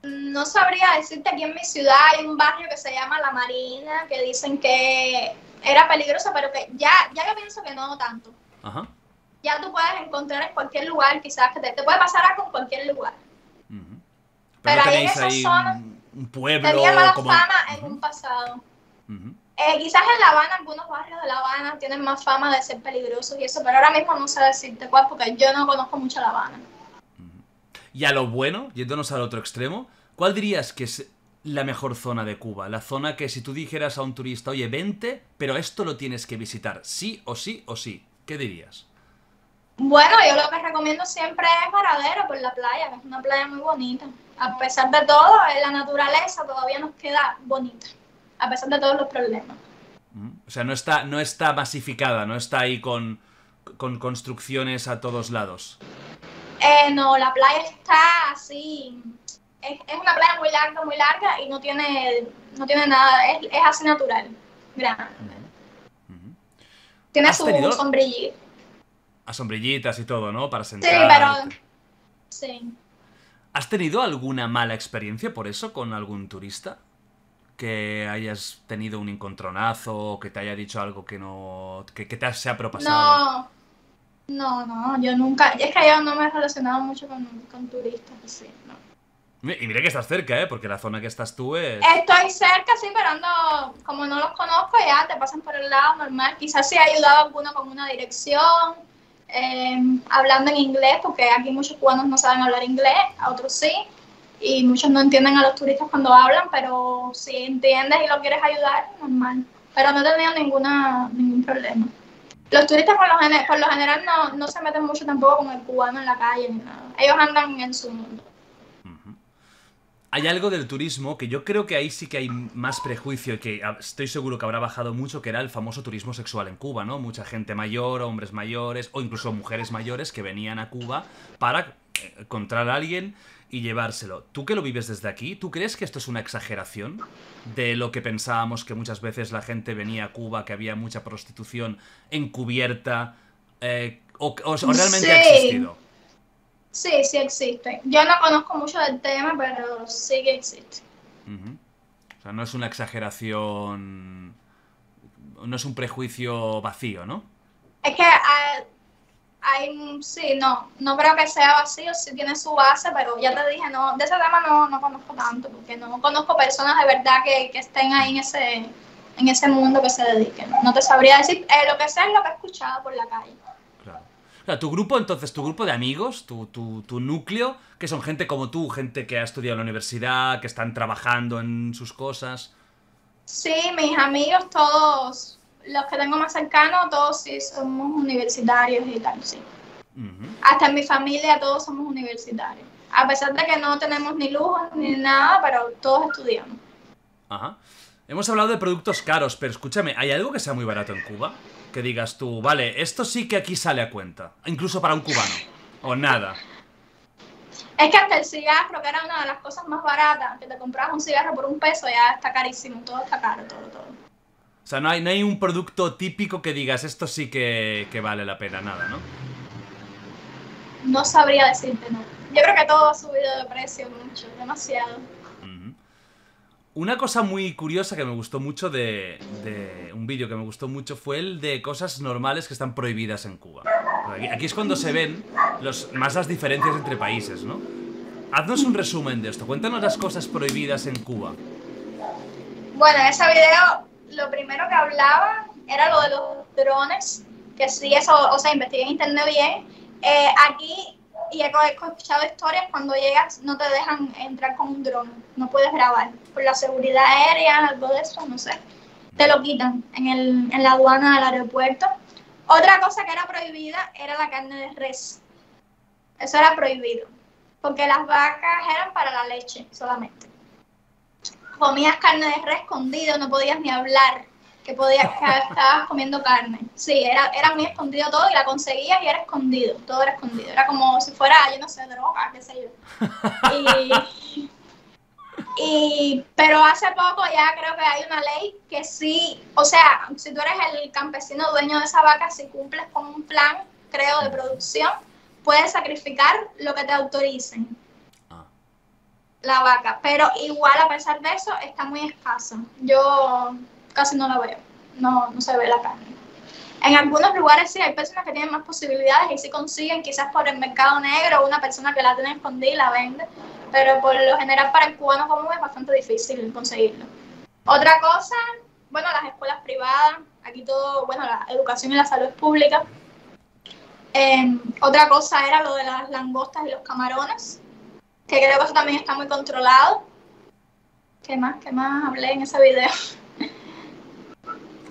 No sabría decirte. Aquí en mi ciudad hay un barrio que se llama La Marina, que dicen que era peligroso, pero que ya, ya que pienso que no tanto. Ajá. Ya tú puedes encontrar en cualquier lugar, quizás que te, te puede pasar algo en cualquier lugar. Uh-huh. Pero, pero ahí en esas zonas un, un pueblo tenía mala como... fama en uh-huh. un pasado. Uh-huh. eh, quizás en La Habana, algunos barrios de La Habana tienen más fama de ser peligrosos y eso, pero ahora mismo no sé decirte cuál, porque yo no conozco mucho La Habana. Y a lo bueno, yéndonos al otro extremo, ¿cuál dirías que es la mejor zona de Cuba? La zona que si tú dijeras a un turista, oye, vente, pero esto lo tienes que visitar, sí o sí o sí. ¿Qué dirías? Bueno, yo lo que recomiendo siempre es Varadero por la playa, que es una playa muy bonita. A pesar de todo, la naturaleza todavía nos queda bonita, a pesar de todos los problemas. O sea, no está, no está masificada, no está ahí con, con construcciones a todos lados. Eh, no, la playa está así, es, es una playa muy larga, muy larga y no tiene, no tiene nada, es, es así natural, grande. Uh -huh. Tiene su tenido... sombrillita. A sombrillitas y todo, ¿no? Para sentar. Sí, pero... Sí. ¿Has tenido alguna mala experiencia por eso con algún turista? ¿Que hayas tenido un encontronazo o que te haya dicho algo que no... que, que te sea propasado? No. No, no, yo nunca... Es que yo no me he relacionado mucho con, con turistas, sí, no. Y mira que estás cerca, ¿eh? Porque la zona que estás tú es... Estoy cerca, sí, pero ando... Como no los conozco, ya te pasan por el lado normal. Quizás sí ha ayudado alguno con una dirección, eh, hablando en inglés, porque aquí muchos cubanos no saben hablar inglés, a otros sí. Y muchos no entienden a los turistas cuando hablan, pero si entiendes y lo quieres ayudar, normal. Pero no he tenido ninguna, ningún problema. Los turistas por lo, gener por lo general no, no se meten mucho tampoco con el cubano en la calle ni nada. Ellos andan en su mundo. Uh-huh. Hay algo del turismo que yo creo que ahí sí que hay más prejuicio y que estoy seguro que habrá bajado mucho, que era el famoso turismo sexual en Cuba, ¿no? Mucha gente mayor, hombres mayores o incluso mujeres mayores que venían a Cuba para encontrar a alguien y llevárselo. Tú que lo vives desde aquí, ¿tú crees que esto es una exageración de lo que pensábamos, que muchas veces la gente venía a Cuba, que había mucha prostitución encubierta, eh, o, o, o realmente sí ha existido? Sí, sí existe. Yo no conozco mucho del tema, pero sí que existe. Uh-huh. O sea, no es una exageración, no es un prejuicio vacío, ¿no? Es que... Uh... Ay, sí, no, no creo que sea vacío, sí tiene su base, pero ya te dije, no, de ese tema no, no conozco tanto, porque no conozco personas de verdad que, que estén ahí en ese, en ese mundo, que se dediquen. No te sabría decir, eh, lo que sé es lo que he escuchado por la calle. Claro. Claro, tu grupo, entonces, tu grupo de amigos, tu, tu, tu núcleo, que son gente como tú, gente que ha estudiado en la universidad, que están trabajando en sus cosas. Sí, mis amigos todos... Los que tengo más cercanos, todos sí somos universitarios y tal, sí. Uh-huh. Hasta en mi familia todos somos universitarios. A pesar de que no tenemos ni lujos ni nada, pero todos estudiamos. Ajá. Hemos hablado de productos caros, pero escúchame, ¿hay algo que sea muy barato en Cuba? Que digas tú, vale, esto sí que aquí sale a cuenta, incluso para un cubano, o nada. Es que hasta el cigarro, que era una de las cosas más baratas, que te comprabas un cigarro por un peso, ya está carísimo, todo está caro, todo, todo. O sea, no hay, no hay un producto típico que digas, esto sí que, que vale la pena, nada, ¿no? No sabría decirte, no. Yo creo que todo ha subido de precio mucho, demasiado. Uh-huh. Una cosa muy curiosa que me gustó mucho de, de un vídeo que me gustó mucho fue el de cosas normales que están prohibidas en Cuba. Aquí, aquí es cuando se ven los, más las diferencias entre países, ¿no? Haznos un resumen de esto, cuéntanos las cosas prohibidas en Cuba. Bueno, ese video... Lo primero que hablaba era lo de los drones, que sí, eso, o sea, investigué en internet bien. Eh, aquí, y he escuchado historias, cuando llegas no te dejan entrar con un dron, no puedes grabar. Por la seguridad aérea, algo de eso, no sé. Te lo quitan en, el, en la aduana del aeropuerto. Otra cosa que era prohibida era la carne de res. Eso era prohibido, porque las vacas eran para la leche solamente. comías carne de res escondido, no podías ni hablar, que podías, que estabas comiendo carne. Sí, era, era muy escondido todo y la conseguías y era escondido, todo era escondido. Era como si fuera, yo no sé, droga, qué sé yo. Y, y, pero hace poco ya creo que hay una ley que sí, o sea, si tú eres el campesino dueño de esa vaca, si cumples con un plan, creo, de producción, puedes sacrificar lo que te autoricen. La vaca, pero igual a pesar de eso está muy escasa. Yo casi no la veo, no, no se ve la carne. En algunos lugares sí hay personas que tienen más posibilidades y sí consiguen, quizás por el mercado negro, una persona que la tiene escondida y la vende, pero por lo general para el cubano común es bastante difícil conseguirlo. Otra cosa, bueno, las escuelas privadas, aquí todo, bueno, la educación y la salud pública. Eh, otra cosa era lo de las langostas y los camarones, que creo que eso también está muy controlado. ¿Qué más? ¿Qué más hablé en ese video?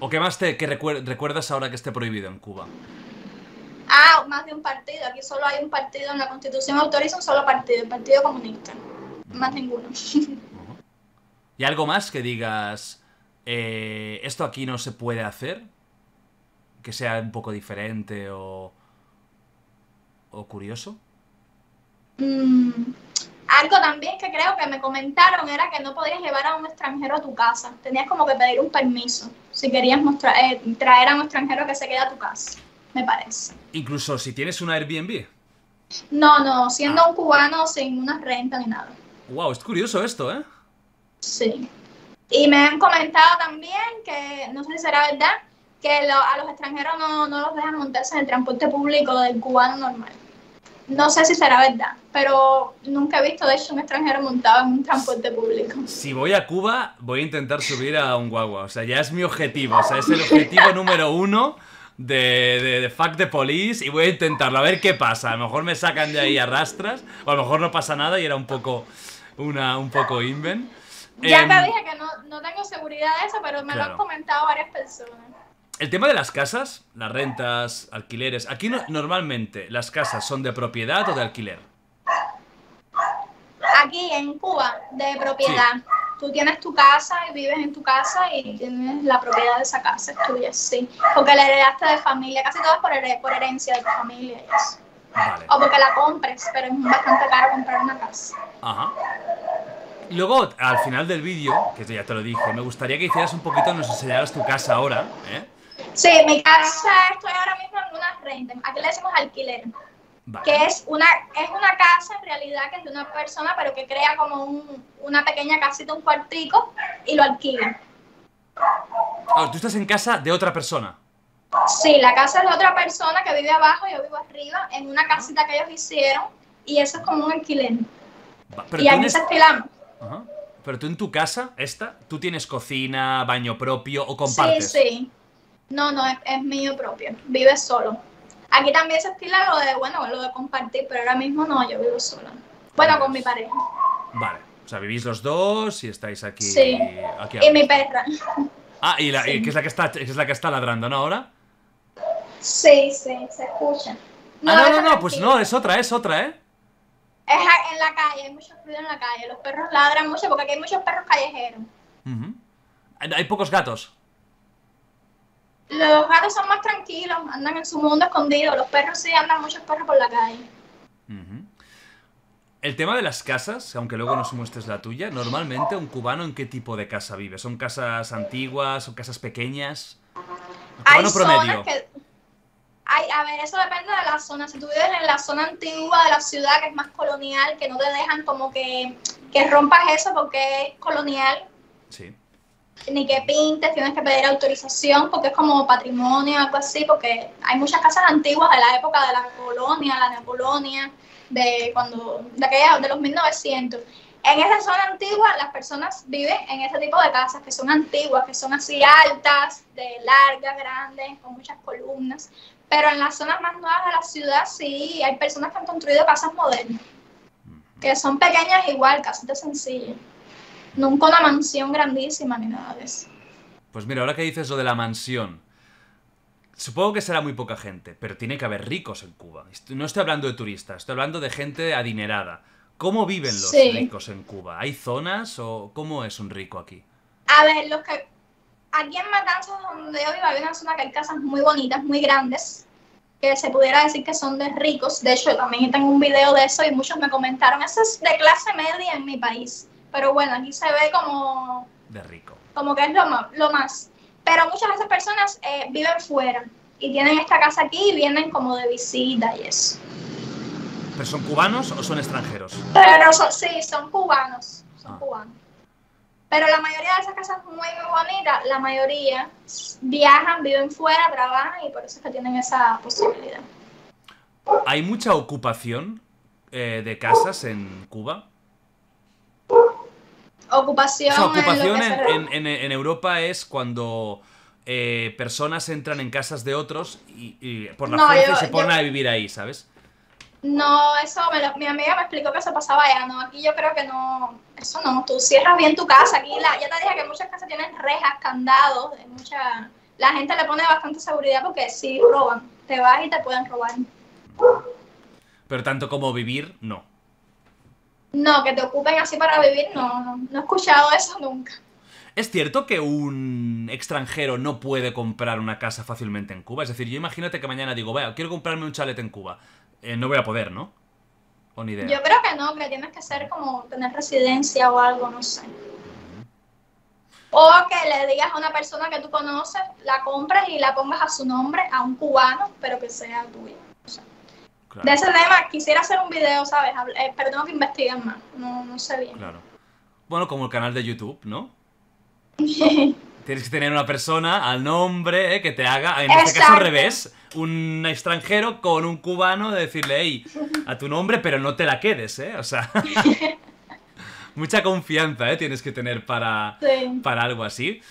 ¿O qué más te que recuer, recuerdas ahora que esté prohibido en Cuba? Ah, más de un partido. Aquí solo hay un partido. En la Constitución autoriza un solo partido, el Partido Comunista. Uh-huh. Más ninguno. Uh-huh. ¿Y algo más que digas, eh, esto aquí no se puede hacer? Que sea un poco diferente o, o curioso. Mm. Algo también que creo que me comentaron era que no podías llevar a un extranjero a tu casa. Tenías como que pedir un permiso si querías mostrar, eh, traer a un extranjero que se quede a tu casa, me parece. ¿Incluso si tienes una Airbnb? No, no, siendo ah. un cubano sin una renta ni nada. Wow, es curioso esto, ¿eh? Sí. Y me han comentado también que, no sé si será verdad, que lo, a los extranjeros no, no los dejan montarse en el transporte público del cubano normal. No sé si será verdad, pero nunca he visto de hecho un extranjero montado en un transporte público. Si voy a Cuba, voy a intentar subir a un guagua. O sea, ya es mi objetivo. O sea, es el objetivo número uno de, de, de Fuck the Police. Y voy a intentarlo, a ver qué pasa. A lo mejor me sacan de ahí a rastras. O a lo mejor no pasa nada y era un poco, una, un poco invent. Ya eh, te dije que no, no tengo seguridad de eso, pero me claro. lo han comentado varias personas. El tema de las casas, las rentas, alquileres... Aquí no, normalmente las casas son de propiedad o de alquiler. Aquí en Cuba, de propiedad. Sí. Tú tienes tu casa y vives en tu casa y tienes la propiedad de esa casa, es tuya, sí. Porque la heredaste de familia, casi todo es por, her por herencia de tu familia y eso. Vale. O porque la compres, pero es bastante caro comprar una casa. Ajá. Luego, al final del vídeo, que ya te lo dije, me gustaría que hicieras un poquito, nos enseñaras tu casa ahora, ¿eh? Sí, mi casa, estoy ahora mismo en una renta, aquí le decimos alquiler, vale. que es una, es una casa en realidad que es de una persona, pero que crea como un, una pequeña casita, un cuartico, y lo alquila. Ah, ¿tú estás en casa de otra persona? Sí, la casa es de otra persona que vive abajo, yo vivo arriba, en una casita que ellos hicieron, y eso es como un alquiler. Pero y aquí eres... se alquilamos. Ajá. Pero tú en tu casa, esta, ¿tú tienes cocina, baño propio o compartes? Sí, sí. No, no, es, es mío propio. Vives solo. Aquí también se estila lo de, bueno, lo de compartir, pero ahora mismo no, yo vivo sola. Bueno, vale. con mi pareja. Vale, o sea, vivís los dos y estáis aquí. Sí, aquí y mi perra. Ah, y, la, sí. y que es la que está, es la que está ladrando, ¿no, ahora? Sí, sí, se escucha. No, ah, no, no, no, tranquila. Pues no, es otra, es otra, ¿eh? Es en la calle, hay mucho ruido en la calle. Los perros ladran mucho porque aquí hay muchos perros callejeros. Uh-huh. ¿Hay pocos gatos? Los gatos son más tranquilos, andan en su mundo escondido. Los perros sí, andan muchos perros por la calle. Uh-huh. El tema de las casas, aunque luego nos muestres la tuya, normalmente un cubano ¿en qué tipo de casa vive? ¿Son casas antiguas? ¿Son casas pequeñas? Hay zonas que... Ay, a ver, eso depende de la zona. Si tú vives en la zona antigua de la ciudad, que es más colonial, que no te dejan como que, que rompas eso porque es colonial. Sí. Ni que pintes, tienes que pedir autorización porque es como patrimonio, algo así, porque hay muchas casas antiguas de la época de la colonia, la necolonia, de cuando, de aquella, de los mil novecientos. En esa zona antigua las personas viven en ese tipo de casas que son antiguas, que son así altas, de largas, grandes, con muchas columnas. Pero en las zonas más nuevas de la ciudad sí hay personas que han construido casas modernas, que son pequeñas igual, casitas sencillas. Nunca una mansión grandísima ni nada de eso. Pues mira, ahora que dices lo de la mansión, supongo que será muy poca gente, pero tiene que haber ricos en Cuba. No estoy hablando de turistas, estoy hablando de gente adinerada. ¿Cómo viven los sí. ricos en Cuba? ¿Hay zonas o cómo es un rico aquí? A ver, los que... aquí en Matanzas, donde yo vivo, hay una zona que hay casas muy bonitas, muy grandes, que se pudiera decir que son de ricos. De hecho, también tengo un video de eso y muchos me comentaron, eso es de clase media en mi país. Pero bueno, aquí se ve como... de rico. Como que es lo más. Lo más. Pero muchas de esas personas eh, viven fuera y tienen esta casa aquí y vienen como de visita y eso. ¿Pero son cubanos o son extranjeros? Pero son, sí, son cubanos. Son ah. cubanos. Pero la mayoría de esas casas muy, muy bonitas, la mayoría viajan, viven fuera, trabajan y por eso es que tienen esa posibilidad. ¿Hay mucha ocupación eh, de casas en Cuba? Ocupación, o sea, ocupación en, en, en, en Europa es cuando eh, personas entran en casas de otros y, y por la no, fuerza yo, se ponen yo... a vivir ahí, ¿sabes? No, eso, me lo, mi amiga me explicó que eso pasaba allá, no, aquí yo creo que no, eso no, tú cierras bien tu casa, aquí la, ya te dije que muchas casas tienen rejas, candados, mucha, la gente le pone bastante seguridad porque si roban, te vas y te pueden robar. Pero tanto como vivir, no. No, que te ocupen así para vivir, no, no, no he escuchado eso nunca. ¿Es cierto que un extranjero no puede comprar una casa fácilmente en Cuba? Es decir, yo imagínate que mañana digo, vaya, quiero comprarme un chalet en Cuba. Eh, no voy a poder, ¿no? O ni idea. Yo creo que no, que tienes que ser como tener residencia o algo, no sé. O que le digas a una persona que tú conoces, la compres y la pongas a su nombre, a un cubano, pero que sea tuya. O sea, claro. De ese tema quisiera hacer un video, ¿sabes? Eh, pero tengo que investigar más, no, no sé bien. Claro. Bueno, como el canal de YouTube, ¿no? Tienes que tener una persona al nombre eh, que te haga, en este caso al revés, un extranjero con un cubano de decirle, hey, a tu nombre, pero no te la quedes, ¿eh? O sea, mucha confianza, ¿eh? Tienes que tener para, sí. para algo así.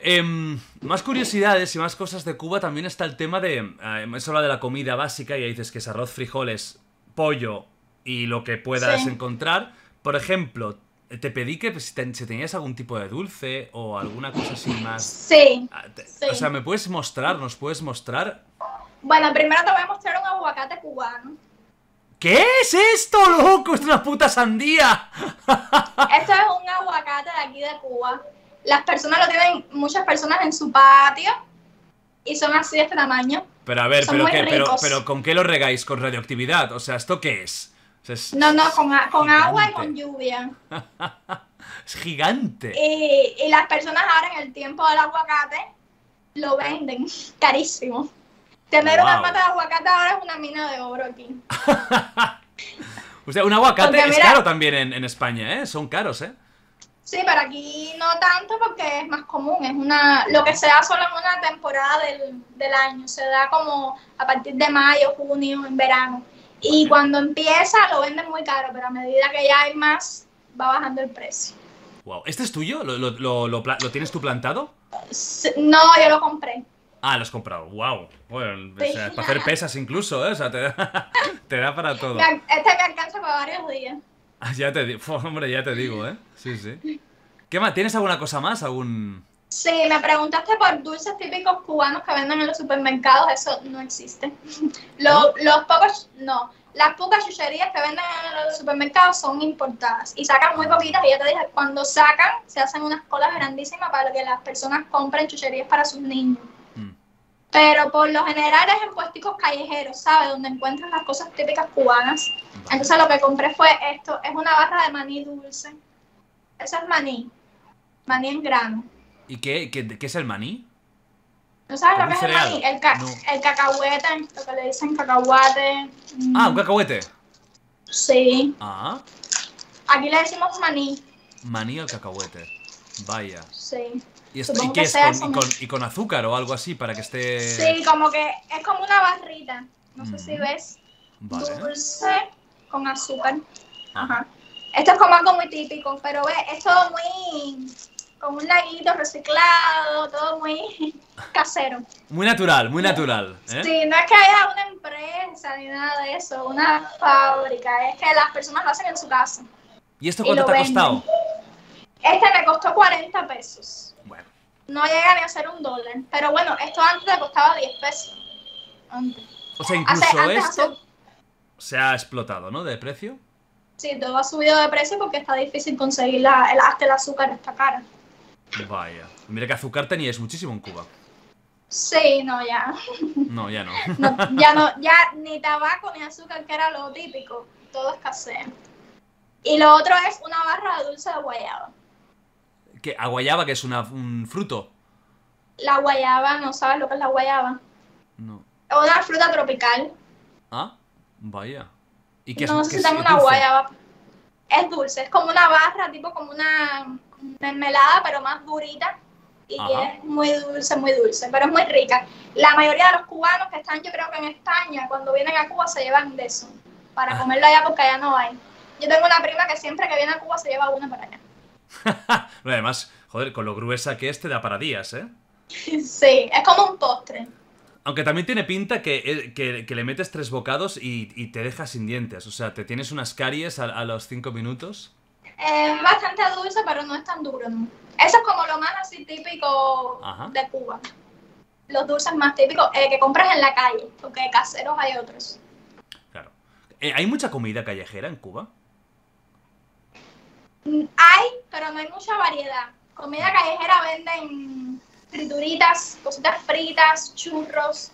Eh, más curiosidades y más cosas de Cuba también está el tema de, eh, eso habla de la comida básica y ahí dices que es arroz, frijoles, pollo y lo que puedas sí. encontrar. Por ejemplo... Te pedí que si, te, si tenías algún tipo de dulce o alguna cosa así más... Sí, sí. O sea, ¿me puedes mostrar? ¿Nos puedes mostrar? Bueno, primero te voy a mostrar un aguacate cubano. ¿Qué es esto, loco? ¡Es una puta sandía! Esto es un aguacate de aquí de Cuba. Las personas lo tienen, muchas personas en su patio y son así de este tamaño. Pero a ver, pero, ¿qué, pero, pero ¿con qué lo regáis? ¿Con radioactividad? O sea, ¿esto qué es? No, no, con, con agua y con lluvia. Es gigante. Y, y las personas ahora en el tiempo del aguacate lo venden carísimo. Tener wow. una mata de aguacate ahora es una mina de oro aquí. O sea, un aguacate porque, es mira, caro también en, en España, ¿eh? Son caros, ¿eh? Sí, pero aquí no tanto porque es más común. Es una lo que se da solo en una temporada del, del año. Se da como a partir de mayo, junio, en verano. Y cuando empieza lo venden muy caro, pero a medida que ya hay más, va bajando el precio. Wow. ¿Este es tuyo? ¿Lo, lo, lo, lo, ¿Lo tienes tú plantado? No, yo lo compré. Ah, lo has comprado. Wow. Bueno, sí. o sea, para hacer pesas incluso, ¿eh? O sea, te da, te da para todo. Este me alcanza para varios días. Ah, ya te digo. Hombre, ya te digo, ¿eh? Sí, sí. ¿Qué más? ¿Tienes alguna cosa más? ¿Algún...? Sí, me preguntaste por dulces típicos cubanos que venden en los supermercados, eso no existe. Los, los pocos, no. Las pocas chucherías que venden en los supermercados son importadas y sacan muy poquitas y ya te dije, cuando sacan se hacen unas colas grandísimas para que las personas compren chucherías para sus niños. Mm. Pero por lo general es en puesticos callejeros, ¿sabes? Donde encuentras las cosas típicas cubanas. Entonces lo que compré fue esto, es una barra de maní dulce. Eso es maní, maní en grano. ¿Y qué, qué, qué es el maní? ¿No sabes lo que es el maní? El, ca no. el cacahuete, lo que le dicen cacahuate. Ah, ¿un cacahuete? Sí. Ah. Aquí le decimos maní. Maní al cacahuete. Vaya. Sí. ¿Y, esto, ¿y qué es? Con, como... y, con, ¿Y con azúcar o algo así para que esté...? Sí, como que es como una barrita. No mm. sé si ves. Vale. Dulce con azúcar. Ajá. Esto es como algo muy típico, pero ve, es todo muy... con un laguito reciclado, todo muy casero. Muy natural, muy natural. ¿eh? Sí, no es que haya una empresa ni nada de eso, una fábrica, es que las personas lo hacen en su casa. ¿Y esto cuánto y te ha costado? Venden. Este me costó cuarenta pesos. Bueno. No llega ni a ser un dólar, pero bueno, esto antes te costaba diez pesos. Antes. O sea, incluso hace, esto hace... se ha explotado, ¿no? De precio. Sí, todo ha subido de precio porque está difícil conseguir la, el, hasta el azúcar, está cara. Vaya, mira que azúcar teníais muchísimo en Cuba. Sí, no, ya. No, ya no. no. Ya no, ya ni tabaco ni azúcar, que era lo típico, todo escasea. Y lo otro es una barra de dulce de guayaba. ¿Qué? ¿A guayaba, que es una, un fruto? La guayaba, ¿no sabes lo que es la guayaba? No. Es una fruta tropical. Ah, vaya. ¿Y qué es, no sé si es, es una dulce? Guayaba. Es dulce, es como una barra, tipo como una mermelada, pero más durita. Y ajá, es muy dulce, muy dulce, pero es muy rica. La mayoría de los cubanos que están, yo creo que en España, cuando vienen a Cuba se llevan de eso, para ajá, comerlo allá porque allá no hay. Yo tengo una prima que siempre que viene a Cuba se lleva una para allá. Además, joder, con lo gruesa que es te da para días, ¿eh? Sí, es como un postre. Aunque también tiene pinta que, que, que le metes tres bocados y, y te dejas sin dientes. O sea, ¿te tienes unas caries a, a los cinco minutos? Es eh, bastante dulce, pero no es tan duro, ¿no? Eso es como lo más así típico, ajá, de Cuba. Los dulces más típicos eh, que compras en la calle, porque caseros hay otros. Claro. Eh, ¿Hay mucha comida callejera en Cuba? Hay, pero no hay mucha variedad. Comida callejera venden frituritas, cositas fritas, churros,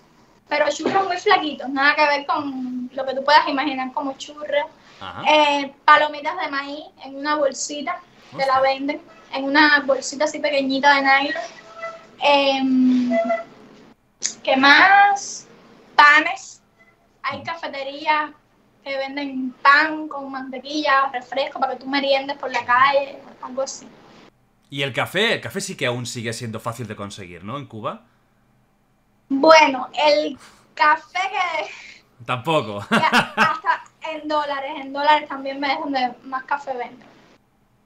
pero churros muy flaquitos, nada que ver con lo que tú puedas imaginar como churros. Eh, palomitas de maíz en una bolsita, oh, te la venden en una bolsita así pequeñita de nylon. Eh, ¿Qué más? Panes. Hay cafeterías que venden pan con mantequilla, refresco para que tú meriendes por la calle, algo así. ¿Y el café? El café sí que aún sigue siendo fácil de conseguir, ¿no? En Cuba. Bueno, el café que... Tampoco. Que hasta en dólares, en dólares también es donde más café venden.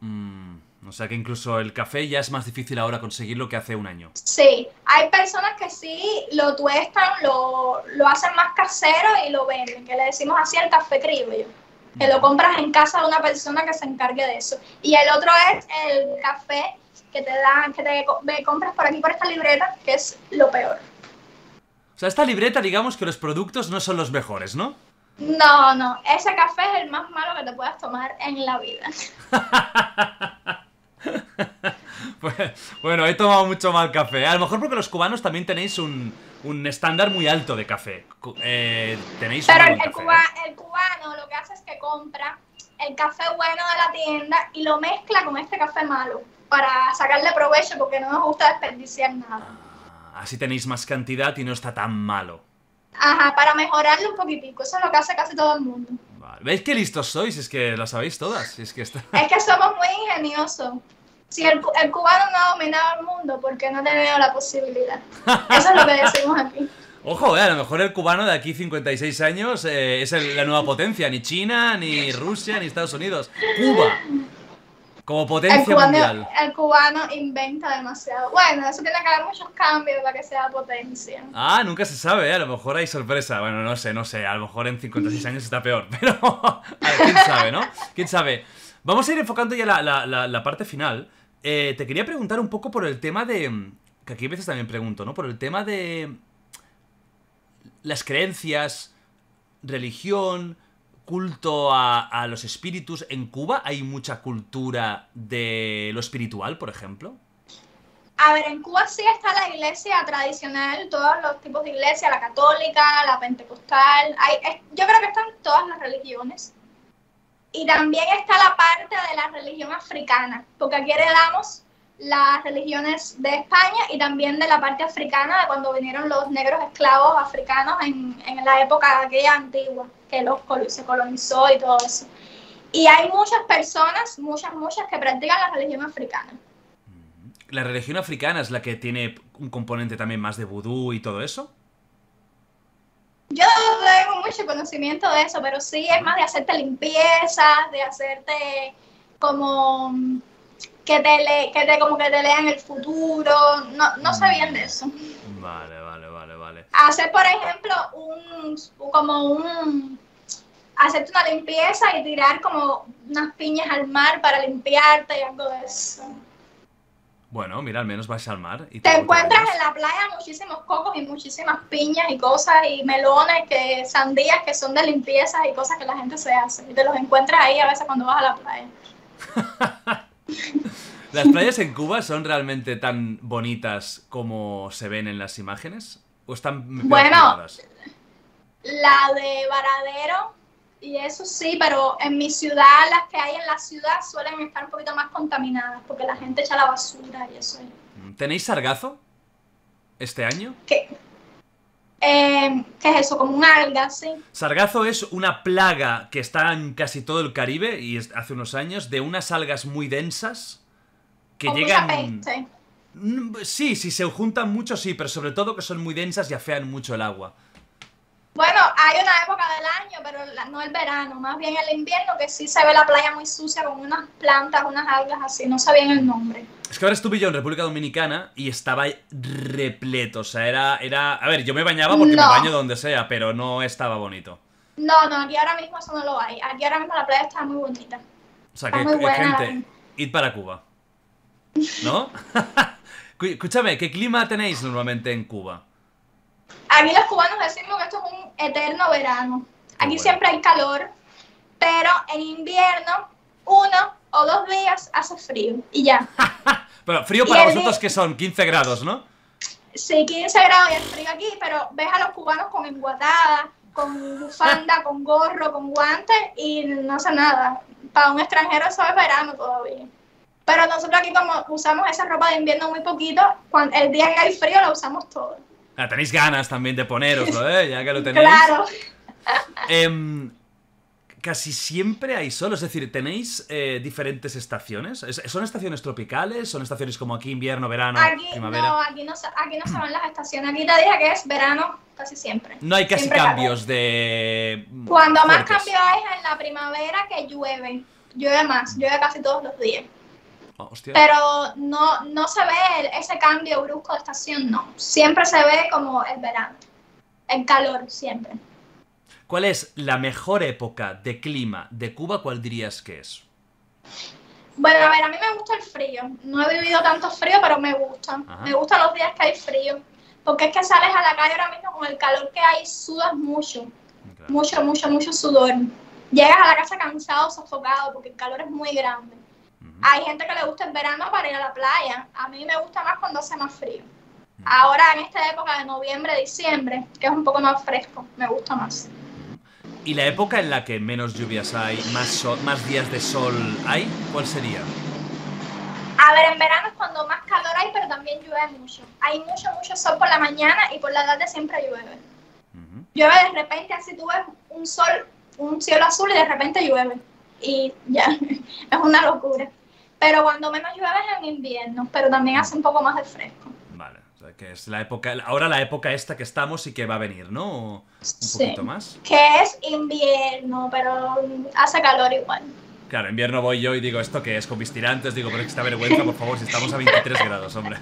Mm, o sea que incluso el café ya es más difícil ahora conseguirlo que hace un año. Sí, hay personas que sí lo tuestan, lo, lo hacen más casero y lo venden, que le decimos así al café criollo. Que lo compras en casa de una persona que se encargue de eso. Y el otro es el café que te dan, que te compras por aquí, por esta libreta, que es lo peor. O sea, esta libreta, digamos que los productos no son los mejores, ¿no? No, no. Ese café es el más malo que te puedas tomar en la vida. Bueno, he tomado mucho mal café. A lo mejor porque los cubanos también tenéis un, un estándar muy alto de café. Eh, tenéis Pero un el, café, cuba, ¿eh? el cubano lo que hace es que compra el café bueno de la tienda y lo mezcla con este café malo para sacarle provecho, porque no nos gusta desperdiciar nada. Ah, así tenéis más cantidad y no está tan malo. Ajá, para mejorarlo un poquitico. Eso es lo que hace casi todo el mundo. Vale. ¿Veis qué listos sois? Es que lo sabéis todas. Es que, está... es que somos muy ingeniosos. Si el, el cubano no dominaba el mundo, porque no tenía la posibilidad. Eso es lo que decimos aquí. Ojo, eh, a lo mejor el cubano de aquí cincuenta y seis años eh, es el, la nueva potencia. Ni China, ni Rusia, ni Estados Unidos. Cuba. Como potencia el cubano, mundial. El cubano inventa demasiado. Bueno, eso tiene que haber muchos cambios para que sea potencia. Ah, nunca se sabe, ¿eh? A lo mejor hay sorpresa. Bueno, no sé, no sé. A lo mejor en cincuenta y seis años está peor. Pero, a ver, quién sabe, ¿no? ¿Quién sabe? Vamos a ir enfocando ya la, la, la, la parte final. Eh, te quería preguntar un poco por el tema de... Que aquí a veces también pregunto, ¿no? Por el tema de... Las creencias, religión... culto a, a los espíritus. ¿En Cuba hay mucha cultura de lo espiritual, por ejemplo? A ver, en Cuba sí está la iglesia tradicional, todos los tipos de iglesia, la católica, la pentecostal, hay, es, yo creo que están todas las religiones. Y también está la parte de la religión africana, porque aquí heredamos las religiones de España y también de la parte africana, de cuando vinieron los negros esclavos africanos en, en la época aquella antigua, que los, se colonizó y todo eso. Y hay muchas personas, muchas, muchas, que practican la religión africana. ¿La religión africana es la que tiene un componente también más de vudú y todo eso? Yo no tengo mucho conocimiento de eso, pero sí es más de hacerte limpiezas, de hacerte como... Que te, le, que te como que te lean el futuro, no, no sé bien de eso. Vale, vale, vale, vale. Hacer, por ejemplo, un como un... Hacerte una limpieza y tirar como unas piñas al mar para limpiarte y algo de eso. Bueno, mira, al menos vas al mar. Y te te encuentras en la playa muchísimos cocos y muchísimas piñas y cosas, y melones, que sandías que son de limpieza y cosas que la gente se hace. Y te los encuentras ahí a veces cuando vas a la playa. ¿Las playas en Cuba son realmente tan bonitas como se ven en las imágenes? ¿O están peor cuidadas? Bueno, la de Varadero, y eso sí, pero en mi ciudad, las que hay en la ciudad suelen estar un poquito más contaminadas, porque la gente echa la basura y eso. ¿Tenéis sargazo este año? ¿Qué? Eh, ¿Qué es eso? Como un alga, sí. Sargazo es una plaga que está en casi todo el Caribe, y es, hace unos años, de unas algas muy densas que o llegan... Mucha peste. Sí, si se juntan mucho, sí, pero sobre todo que son muy densas y afean mucho el agua. Bueno, hay una época del año, pero la, no el verano, más bien el invierno, que sí se ve la playa muy sucia con unas plantas, unas algas así, no sabía el nombre. Es que ahora estuve yo en República Dominicana y estaba repleto, o sea, era... era a ver, yo me bañaba porque no. me baño donde sea, pero no estaba bonito. No, no, aquí ahora mismo eso no lo hay, aquí ahora mismo la playa está muy bonita. O sea, está que, muy buena, gente, id para Cuba, ¿no? Escúchame, ¿qué clima tenéis normalmente en Cuba? Aquí los cubanos decimos que esto es un eterno verano. Aquí bueno. siempre hay calor, pero en invierno, uno o dos días hace frío y ya. Pero frío para vosotros, que son quince grados, ¿no? Sí, quince grados y el frío aquí, pero ves a los cubanos con enguatada, con bufanda, con gorro, con guantes y no hace nada. Para un extranjero eso es verano todavía. Pero nosotros aquí, como usamos esa ropa de invierno muy poquito, cuando el día que hay frío la usamos todo. Ah, tenéis ganas también de poneroslo, ¿eh? Ya que lo tenéis. Claro. Eh, casi siempre hay sol, es decir, tenéis eh, diferentes estaciones. ¿Son estaciones tropicales? ¿Son estaciones como aquí, invierno, verano, aquí, primavera? No, aquí no, aquí no se van las estaciones. Aquí te dije que es verano casi siempre. No hay casi siempre cambios calor. de... Cuando fuertes. Más cambio es en la primavera, que llueve. Llueve más, llueve casi todos los días. Oh, pero no, no se ve ese cambio brusco de estación, no. Siempre se ve como el verano, el calor, siempre. ¿Cuál es la mejor época de clima de Cuba? ¿Cuál dirías que es? Bueno, a ver, a mí me gusta el frío. No he vivido tanto frío, pero me gusta. Ajá. Me gustan los días que hay frío. Porque es que sales a la calle ahora mismo con el calor que hay, sudas mucho. Claro. Mucho, mucho, mucho sudor. Llegas a la casa cansado, sofocado, porque el calor es muy grande. Hay gente que le gusta el verano para ir a la playa. A mí me gusta más cuando hace más frío. Ahora, en esta época de noviembre, diciembre, que es un poco más fresco, me gusta más. ¿Y la época en la que menos lluvias hay, más, sol, más días de sol hay? ¿Cuál sería? A ver, en verano es cuando más calor hay, pero también llueve mucho. Hay mucho, mucho sol por la mañana y por la tarde siempre llueve. Uh-huh. Llueve de repente, así tú ves un sol, un cielo azul y de repente llueve. Y ya, es una locura. Pero cuando menos llueve es en invierno, pero también hace un poco más de fresco. Vale, o sea que es la época, ahora la época esta que estamos y que va a venir, ¿no? Un sí, poquito más. Que es invierno, pero hace calor igual. Claro, invierno voy yo y digo, ¿esto qué es? Con mis tirantes, digo, pero que está vergüenza, por favor, si estamos a veintitrés grados, hombre.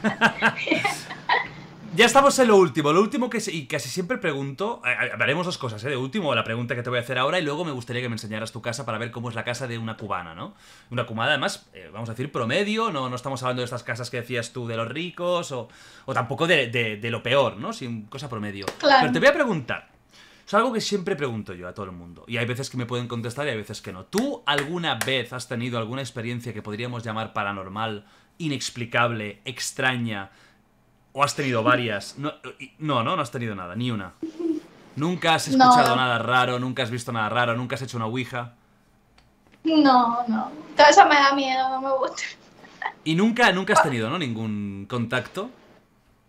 Ya estamos en lo último, lo último que y casi siempre pregunto, hablaremos dos cosas, ¿eh? De último, la pregunta que te voy a hacer ahora, y luego me gustaría que me enseñaras tu casa para ver cómo es la casa de una cubana, ¿no? Una cubana, además, eh, vamos a decir promedio, no, no estamos hablando de estas casas que decías tú de los ricos, o, o tampoco de, de, de lo peor, ¿no? Sin cosa promedio. Claro. Pero te voy a preguntar, es algo que siempre pregunto yo a todo el mundo, y hay veces que me pueden contestar y hay veces que no. ¿Tú alguna vez has tenido alguna experiencia que podríamos llamar paranormal, inexplicable, extraña? ¿O has tenido varias? No, no, no, no has tenido nada, ni una. ¿Nunca has escuchado no. nada raro? ¿Nunca has visto nada raro? ¿Nunca has hecho una ouija? No, no. Todo eso me da miedo, no me gusta. ¿Y nunca, nunca has tenido, no, ningún contacto?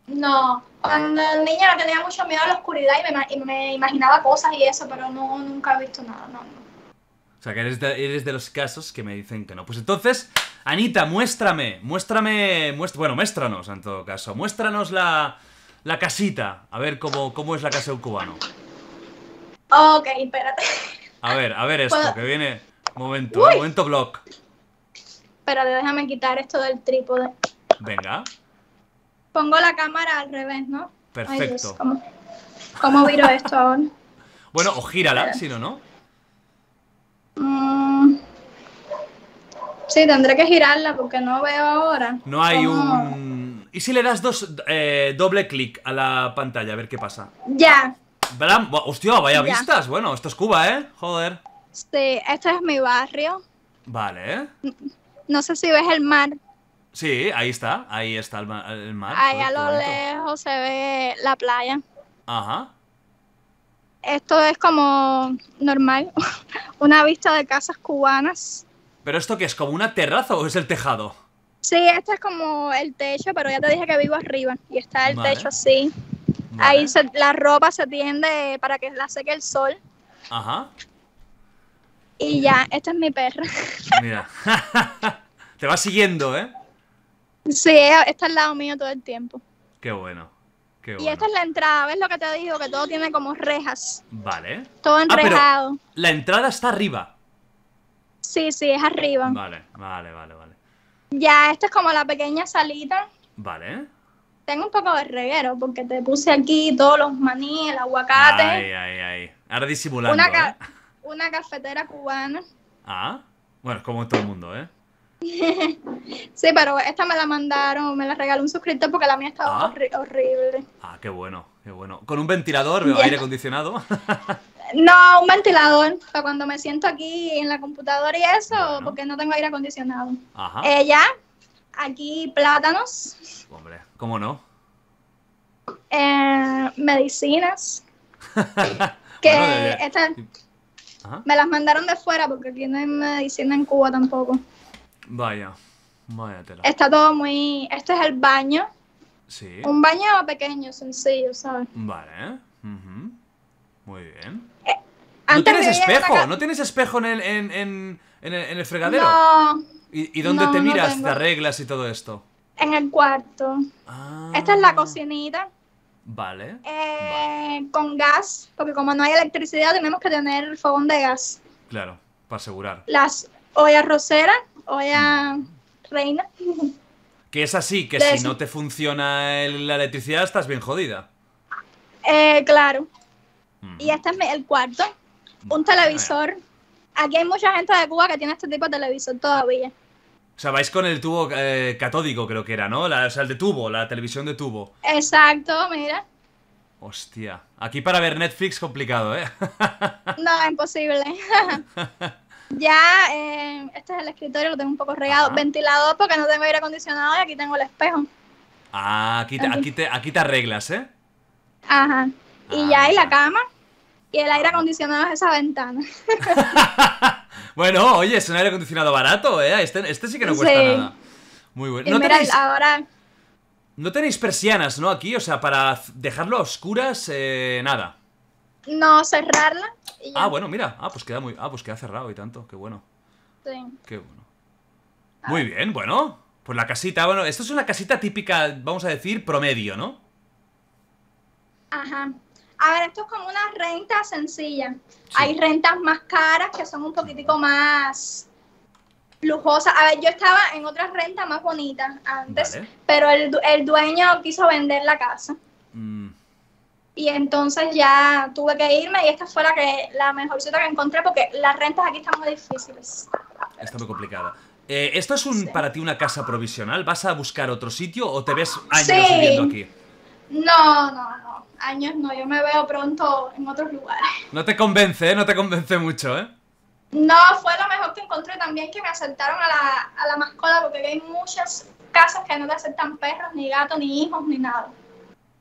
No. Cuando niña tenía mucho miedo a la oscuridad y me, y me imaginaba cosas y eso, pero no, nunca he visto nada, no, no. O sea, que eres de, eres de los casos que me dicen que no. Pues entonces, Anita, muéstrame, muéstrame, muéstr bueno, muéstranos en todo caso, muéstranos la, la casita, a ver cómo, cómo es la casa de un cubano. Ok, espérate. A ver, a ver esto, ¿puedo? Que viene, momento, Uy. momento vlog. Espérate, déjame quitar esto del trípode. Venga. Pongo la cámara al revés, ¿no? Perfecto. Ay, Dios, ¿cómo, cómo viro esto ahora? Bueno, o gírala, si no, ¿no? Sí, tendré que girarla porque no veo ahora. No hay ¿Cómo? un... ¿Y si le das dos eh, doble clic a la pantalla? A ver qué pasa. Ya. ¿Verdad? Hostia, vaya ya. vistas. Bueno, esto es Cuba, ¿eh? Joder. Sí, este es mi barrio. Vale. No sé si ves el mar. Sí, ahí está. Ahí está el mar. El mar. Ahí Joder, a lo lejos se ve la playa. Ajá. Esto es como normal, una vista de casas cubanas. ¿Pero esto qué es? ¿Como una terraza o es el tejado? Sí, esto es como el techo, pero ya te dije que vivo arriba y está el vale. techo así. Vale. Ahí se, la ropa se tiende para que la seque el sol. Ajá. Y ya, esta es mi perra. Mira, te va siguiendo, ¿eh? Sí, está al lado mío todo el tiempo. Qué bueno. Bueno. Y esta es la entrada, ¿ves lo que te digo? Que todo tiene como rejas. Vale. Todo enrejado. Ah, la entrada está arriba. Sí, sí, es arriba. Vale, vale, vale, vale. Ya, esta es como la pequeña salita. Vale. Tengo un poco de reguero porque te puse aquí todos los maní, el aguacate. Ay, ay, ay. Ahora disimulando, Una, ca ¿eh? una cafetera cubana. Ah, bueno, es como todo el mundo, ¿eh? Sí, pero esta me la mandaron, me la regaló un suscriptor porque la mía estaba ah. horri horrible. Ah, qué bueno, qué bueno. ¿Con un ventilador o yeah. aire acondicionado? No, un ventilador, para cuando me siento aquí en la computadora y eso, bueno. porque no tengo aire acondicionado. Ajá. Ella, aquí plátanos. Hombre, ¿cómo no? Eh, medicinas. que bueno, de... esta, Ajá. me las mandaron de fuera porque aquí no hay medicina en Cuba tampoco. Vaya, vaya tela. Está todo muy... Este es el baño. Sí. Un baño pequeño, sencillo, ¿sabes? Vale. Uh-huh. Muy bien. Eh, ¿No tienes espejo? La... ¿No tienes espejo en el, en, en, en el, en el fregadero? No. ¿Y, y dónde no, te miras? No ¿Te arreglas y todo esto? En el cuarto. Ah. Esta es la cocinita. Vale. Eh, vale. Con gas, porque como no hay electricidad tenemos que tener el fogón de gas. Claro, para asegurar. Las ollas roseras. Olla reina. Que es así, que de si no te funciona el, la electricidad estás bien jodida. Eh, claro. Mm. Y este es el cuarto. Un televisor. Aquí hay mucha gente de Cuba que tiene este tipo de televisor todavía. O sea, vais con el tubo eh, catódico, creo que era, ¿no? La, o sea, el de tubo, la televisión de tubo. Exacto, mira. Hostia. Aquí para ver Netflix complicado, ¿eh? No, imposible. Ya, eh, este es el escritorio, lo tengo un poco regado. Ajá. Ventilador porque no tengo aire acondicionado y aquí tengo el espejo. Ah, aquí te, aquí. Aquí te, aquí te arreglas, ¿eh? Ajá. Y ah, ya hay la cama y el aire acondicionado es esa ventana. Bueno, oye, es un aire acondicionado barato, ¿eh? Este, este sí que no cuesta sí. nada. Muy bueno. ¿No, mira, tenéis, ahora... ¿No tenéis persianas, no? Aquí, o sea, para dejarlo a oscuras, eh, nada. No, cerrarla. Y ah, bueno, mira. Ah, pues queda muy. Ah, pues queda cerrado y tanto. Qué bueno. Sí. Qué bueno. Ah. Muy bien, bueno. Pues la casita, bueno, esto es una casita típica, vamos a decir, promedio, ¿no? Ajá. A ver, esto es como una renta sencilla. Sí. Hay rentas más caras que son un poquitico más lujosas. A ver, yo estaba en otra renta más bonita antes, vale. pero el, el dueño quiso vender la casa. Mm. Y entonces ya tuve que irme y esta fue la, que, la mejor cita que encontré porque las rentas aquí están muy difíciles. Está muy complicada. Eh, ¿Esto es un, sí. para ti una casa provisional? ¿Vas a buscar otro sitio o te ves años sí. viviendo aquí? No, no, no. Años no. Yo me veo pronto en otros lugares. No te convence, ¿eh? No te convence mucho, ¿eh? No, fue lo mejor que encontré también que me aceptaron a la, a la mascota porque hay muchas casas que no te aceptan perros, ni gatos, ni hijos, ni nada.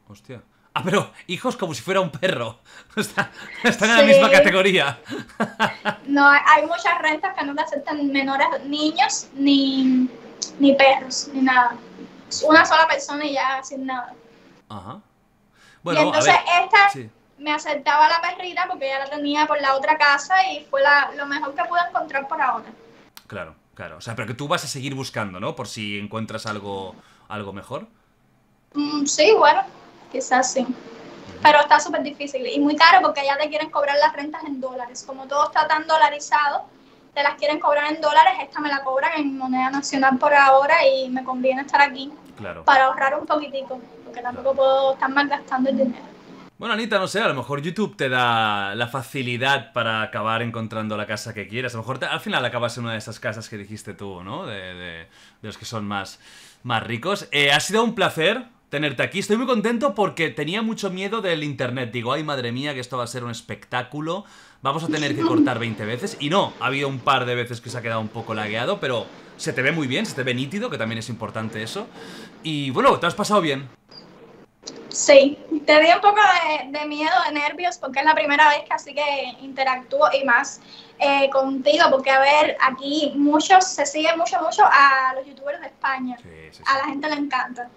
Hostia. Ah, pero hijos como si fuera un perro. Está, están en sí. la misma categoría. No, hay muchas rentas que no te aceptan menores, niños, ni, ni perros, ni nada. Una sola persona y ya sin nada. Ajá. Bueno, y entonces a ver. esta sí. me aceptaba la perrita porque ya la tenía por la otra casa y fue la, lo mejor que pude encontrar por ahora. Claro, claro. O sea, pero que tú vas a seguir buscando, ¿no? Por si encuentras algo, algo mejor. Mm, sí, bueno. Quizás sí, pero está súper difícil y muy caro porque ya te quieren cobrar las rentas en dólares. Como todo está tan dolarizado, te las quieren cobrar en dólares. Esta me la cobran en moneda nacional por ahora y me conviene estar aquí claro. para ahorrar un poquitico, porque tampoco claro. puedo estar malgastando el dinero. Bueno, Anita, no sé, a lo mejor YouTube te da la facilidad para acabar encontrando la casa que quieras. A lo mejor te, al final acabas en una de esas casas que dijiste tú, ¿no? De, de, de los que son más, más ricos. Eh, ha sido un placer tenerte aquí. Estoy muy contento porque tenía mucho miedo del internet. Digo, ay, madre mía, que esto va a ser un espectáculo. Vamos a tener que cortar veinte veces. Y no, ha habido un par de veces que se ha quedado un poco lagueado, pero se te ve muy bien, se te ve nítido, que también es importante eso. Y bueno, ¿te has pasado bien? Sí, te di un poco de, de miedo, de nervios, porque es la primera vez que así que interactúo y más eh, contigo, porque a ver, aquí muchos, se sigue mucho, mucho a los youtubers de España, sí, sí, sí. A la gente le encanta.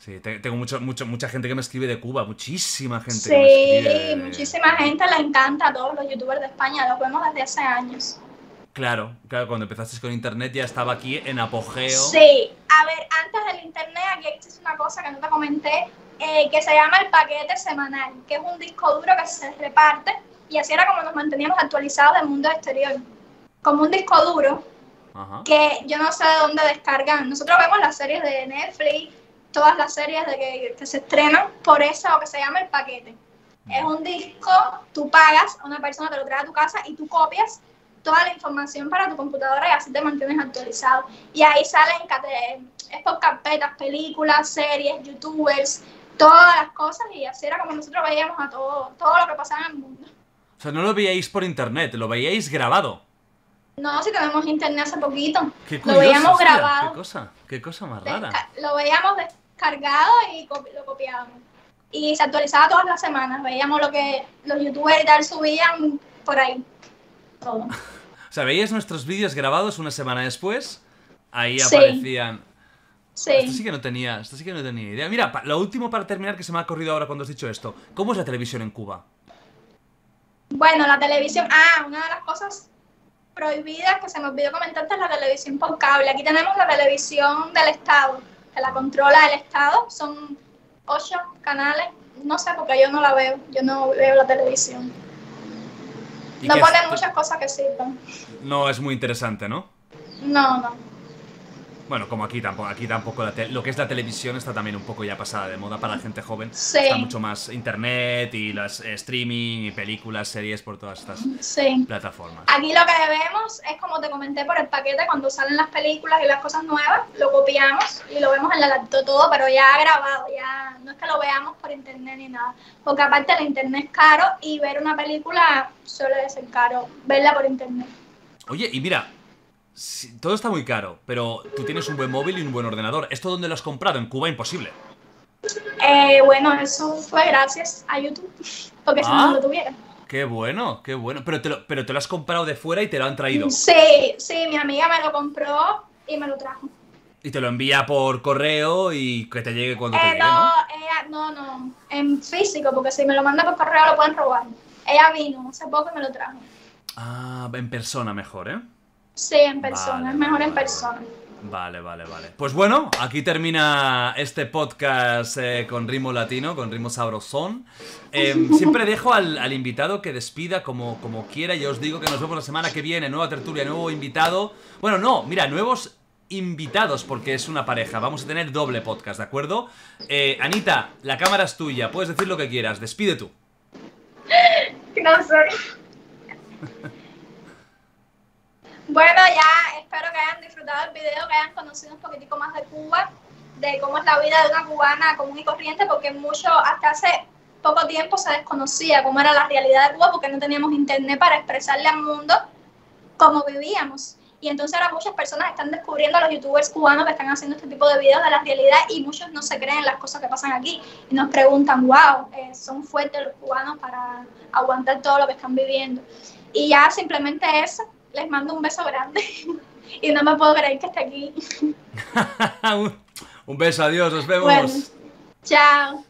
Sí, tengo mucho, mucho, mucha gente que me escribe de Cuba, muchísima gente. Sí, que me escribe de... muchísima gente le encanta a todos los youtubers de España, los vemos desde hace años. Claro, claro, cuando empezaste con internet ya estaba aquí en apogeo. Sí, a ver, antes del internet aquí existe una cosa que no te comenté, eh, que se llama El Paquete Semanal, que es un disco duro que se reparte y así era como nos manteníamos actualizados del mundo exterior. Como un disco duro, ajá, que yo no sé de dónde descargan. Nosotros vemos las series de Netflix, todas las series de que, que se estrenan por eso, que se llama El Paquete. Mm. Es un disco, tú pagas, una persona te lo trae a tu casa y tú copias toda la información para tu computadora y así te mantienes actualizado. Y ahí salen es por carpetas, películas, series, youtubers, todas las cosas y así era como nosotros veíamos a todo, todo lo que pasaba en el mundo. O sea, no lo veíais por internet, lo veíais grabado. No, si tenemos internet hace poquito. Qué curioso, lo veíamos hostia, grabado. Qué cosa, qué cosa más rara. Lo veíamos descargado y copi lo copiábamos. Y se actualizaba todas las semanas, veíamos lo que los youtubers y tal subían por ahí. Todo. O sea, veías nuestros vídeos grabados una semana después, ahí sí aparecían. Sí. Esto sí que no tenía, esto sí que no tenía idea. Mira, lo último para terminar que se me ha corrido ahora cuando has dicho esto. ¿Cómo es la televisión en Cuba? Bueno, la televisión... Ah, una de las cosas prohibidas que se me olvidó comentarte es la televisión por cable. Aquí tenemos la televisión del Estado, que la controla el Estado. Son ocho canales. No sé, porque yo no la veo. Yo no veo la televisión. No ponen es... muchas cosas que sirven. No es muy interesante, ¿no? No, no. Bueno, como aquí tampoco, aquí tampoco la te... lo que es la televisión está también un poco ya pasada de moda para la gente joven. Sí. Está mucho más internet y las streaming y películas, series por todas estas sí plataformas. Aquí lo que vemos es, como te comenté por El Paquete, cuando salen las películas y las cosas nuevas, lo copiamos y lo vemos en la laptop todo, pero ya grabado, ya no es que lo veamos por internet ni nada. Porque aparte el internet es caro y ver una película suele ser caro, verla por internet. Oye, y mira... Sí, todo está muy caro, pero tú tienes un buen móvil y un buen ordenador. ¿Esto dónde lo has comprado? En Cuba, imposible. Eh, bueno, eso fue gracias a YouTube, porque ah, si no, no lo tuviera. Qué bueno, qué bueno. Pero te, lo, pero te lo has comprado de fuera y te lo han traído. Sí, sí, mi amiga me lo compró y me lo trajo. Y te lo envía por correo y que te llegue cuando eh, te llegue, ¿no? No, ella, no, no, en físico, porque si me lo manda por correo lo pueden robar. Ella vino hace poco y me lo trajo. Ah, en persona mejor, ¿eh? Sí, en persona, vale, es mejor en persona. Vale, vale, vale. Pues bueno, aquí termina este podcast eh, con ritmo latino, con ritmo sabrosón. Eh, siempre dejo al, al invitado que despida como, como quiera. Yo os digo que nos vemos la semana que viene. Nueva tertulia, nuevo invitado. Bueno, no, mira, nuevos invitados porque es una pareja. Vamos a tener doble podcast, ¿de acuerdo? Eh, Anita, la cámara es tuya. Puedes decir lo que quieras. Despide tú. No soy... Bueno, ya espero que hayan disfrutado el video, que hayan conocido un poquitico más de Cuba, de cómo es la vida de una cubana común y corriente, porque mucho, hasta hace poco tiempo se desconocía cómo era la realidad de Cuba, porque no teníamos internet para expresarle al mundo cómo vivíamos. Y entonces ahora muchas personas están descubriendo a los youtubers cubanos que están haciendo este tipo de videos de la realidad y muchos no se creen las cosas que pasan aquí. Y nos preguntan, wow, eh, son fuertes los cubanos para aguantar todo lo que están viviendo. Y ya simplemente eso. Les mando un beso grande y no me puedo creer que esté aquí. Un beso, adiós, nos vemos. Bueno, chao.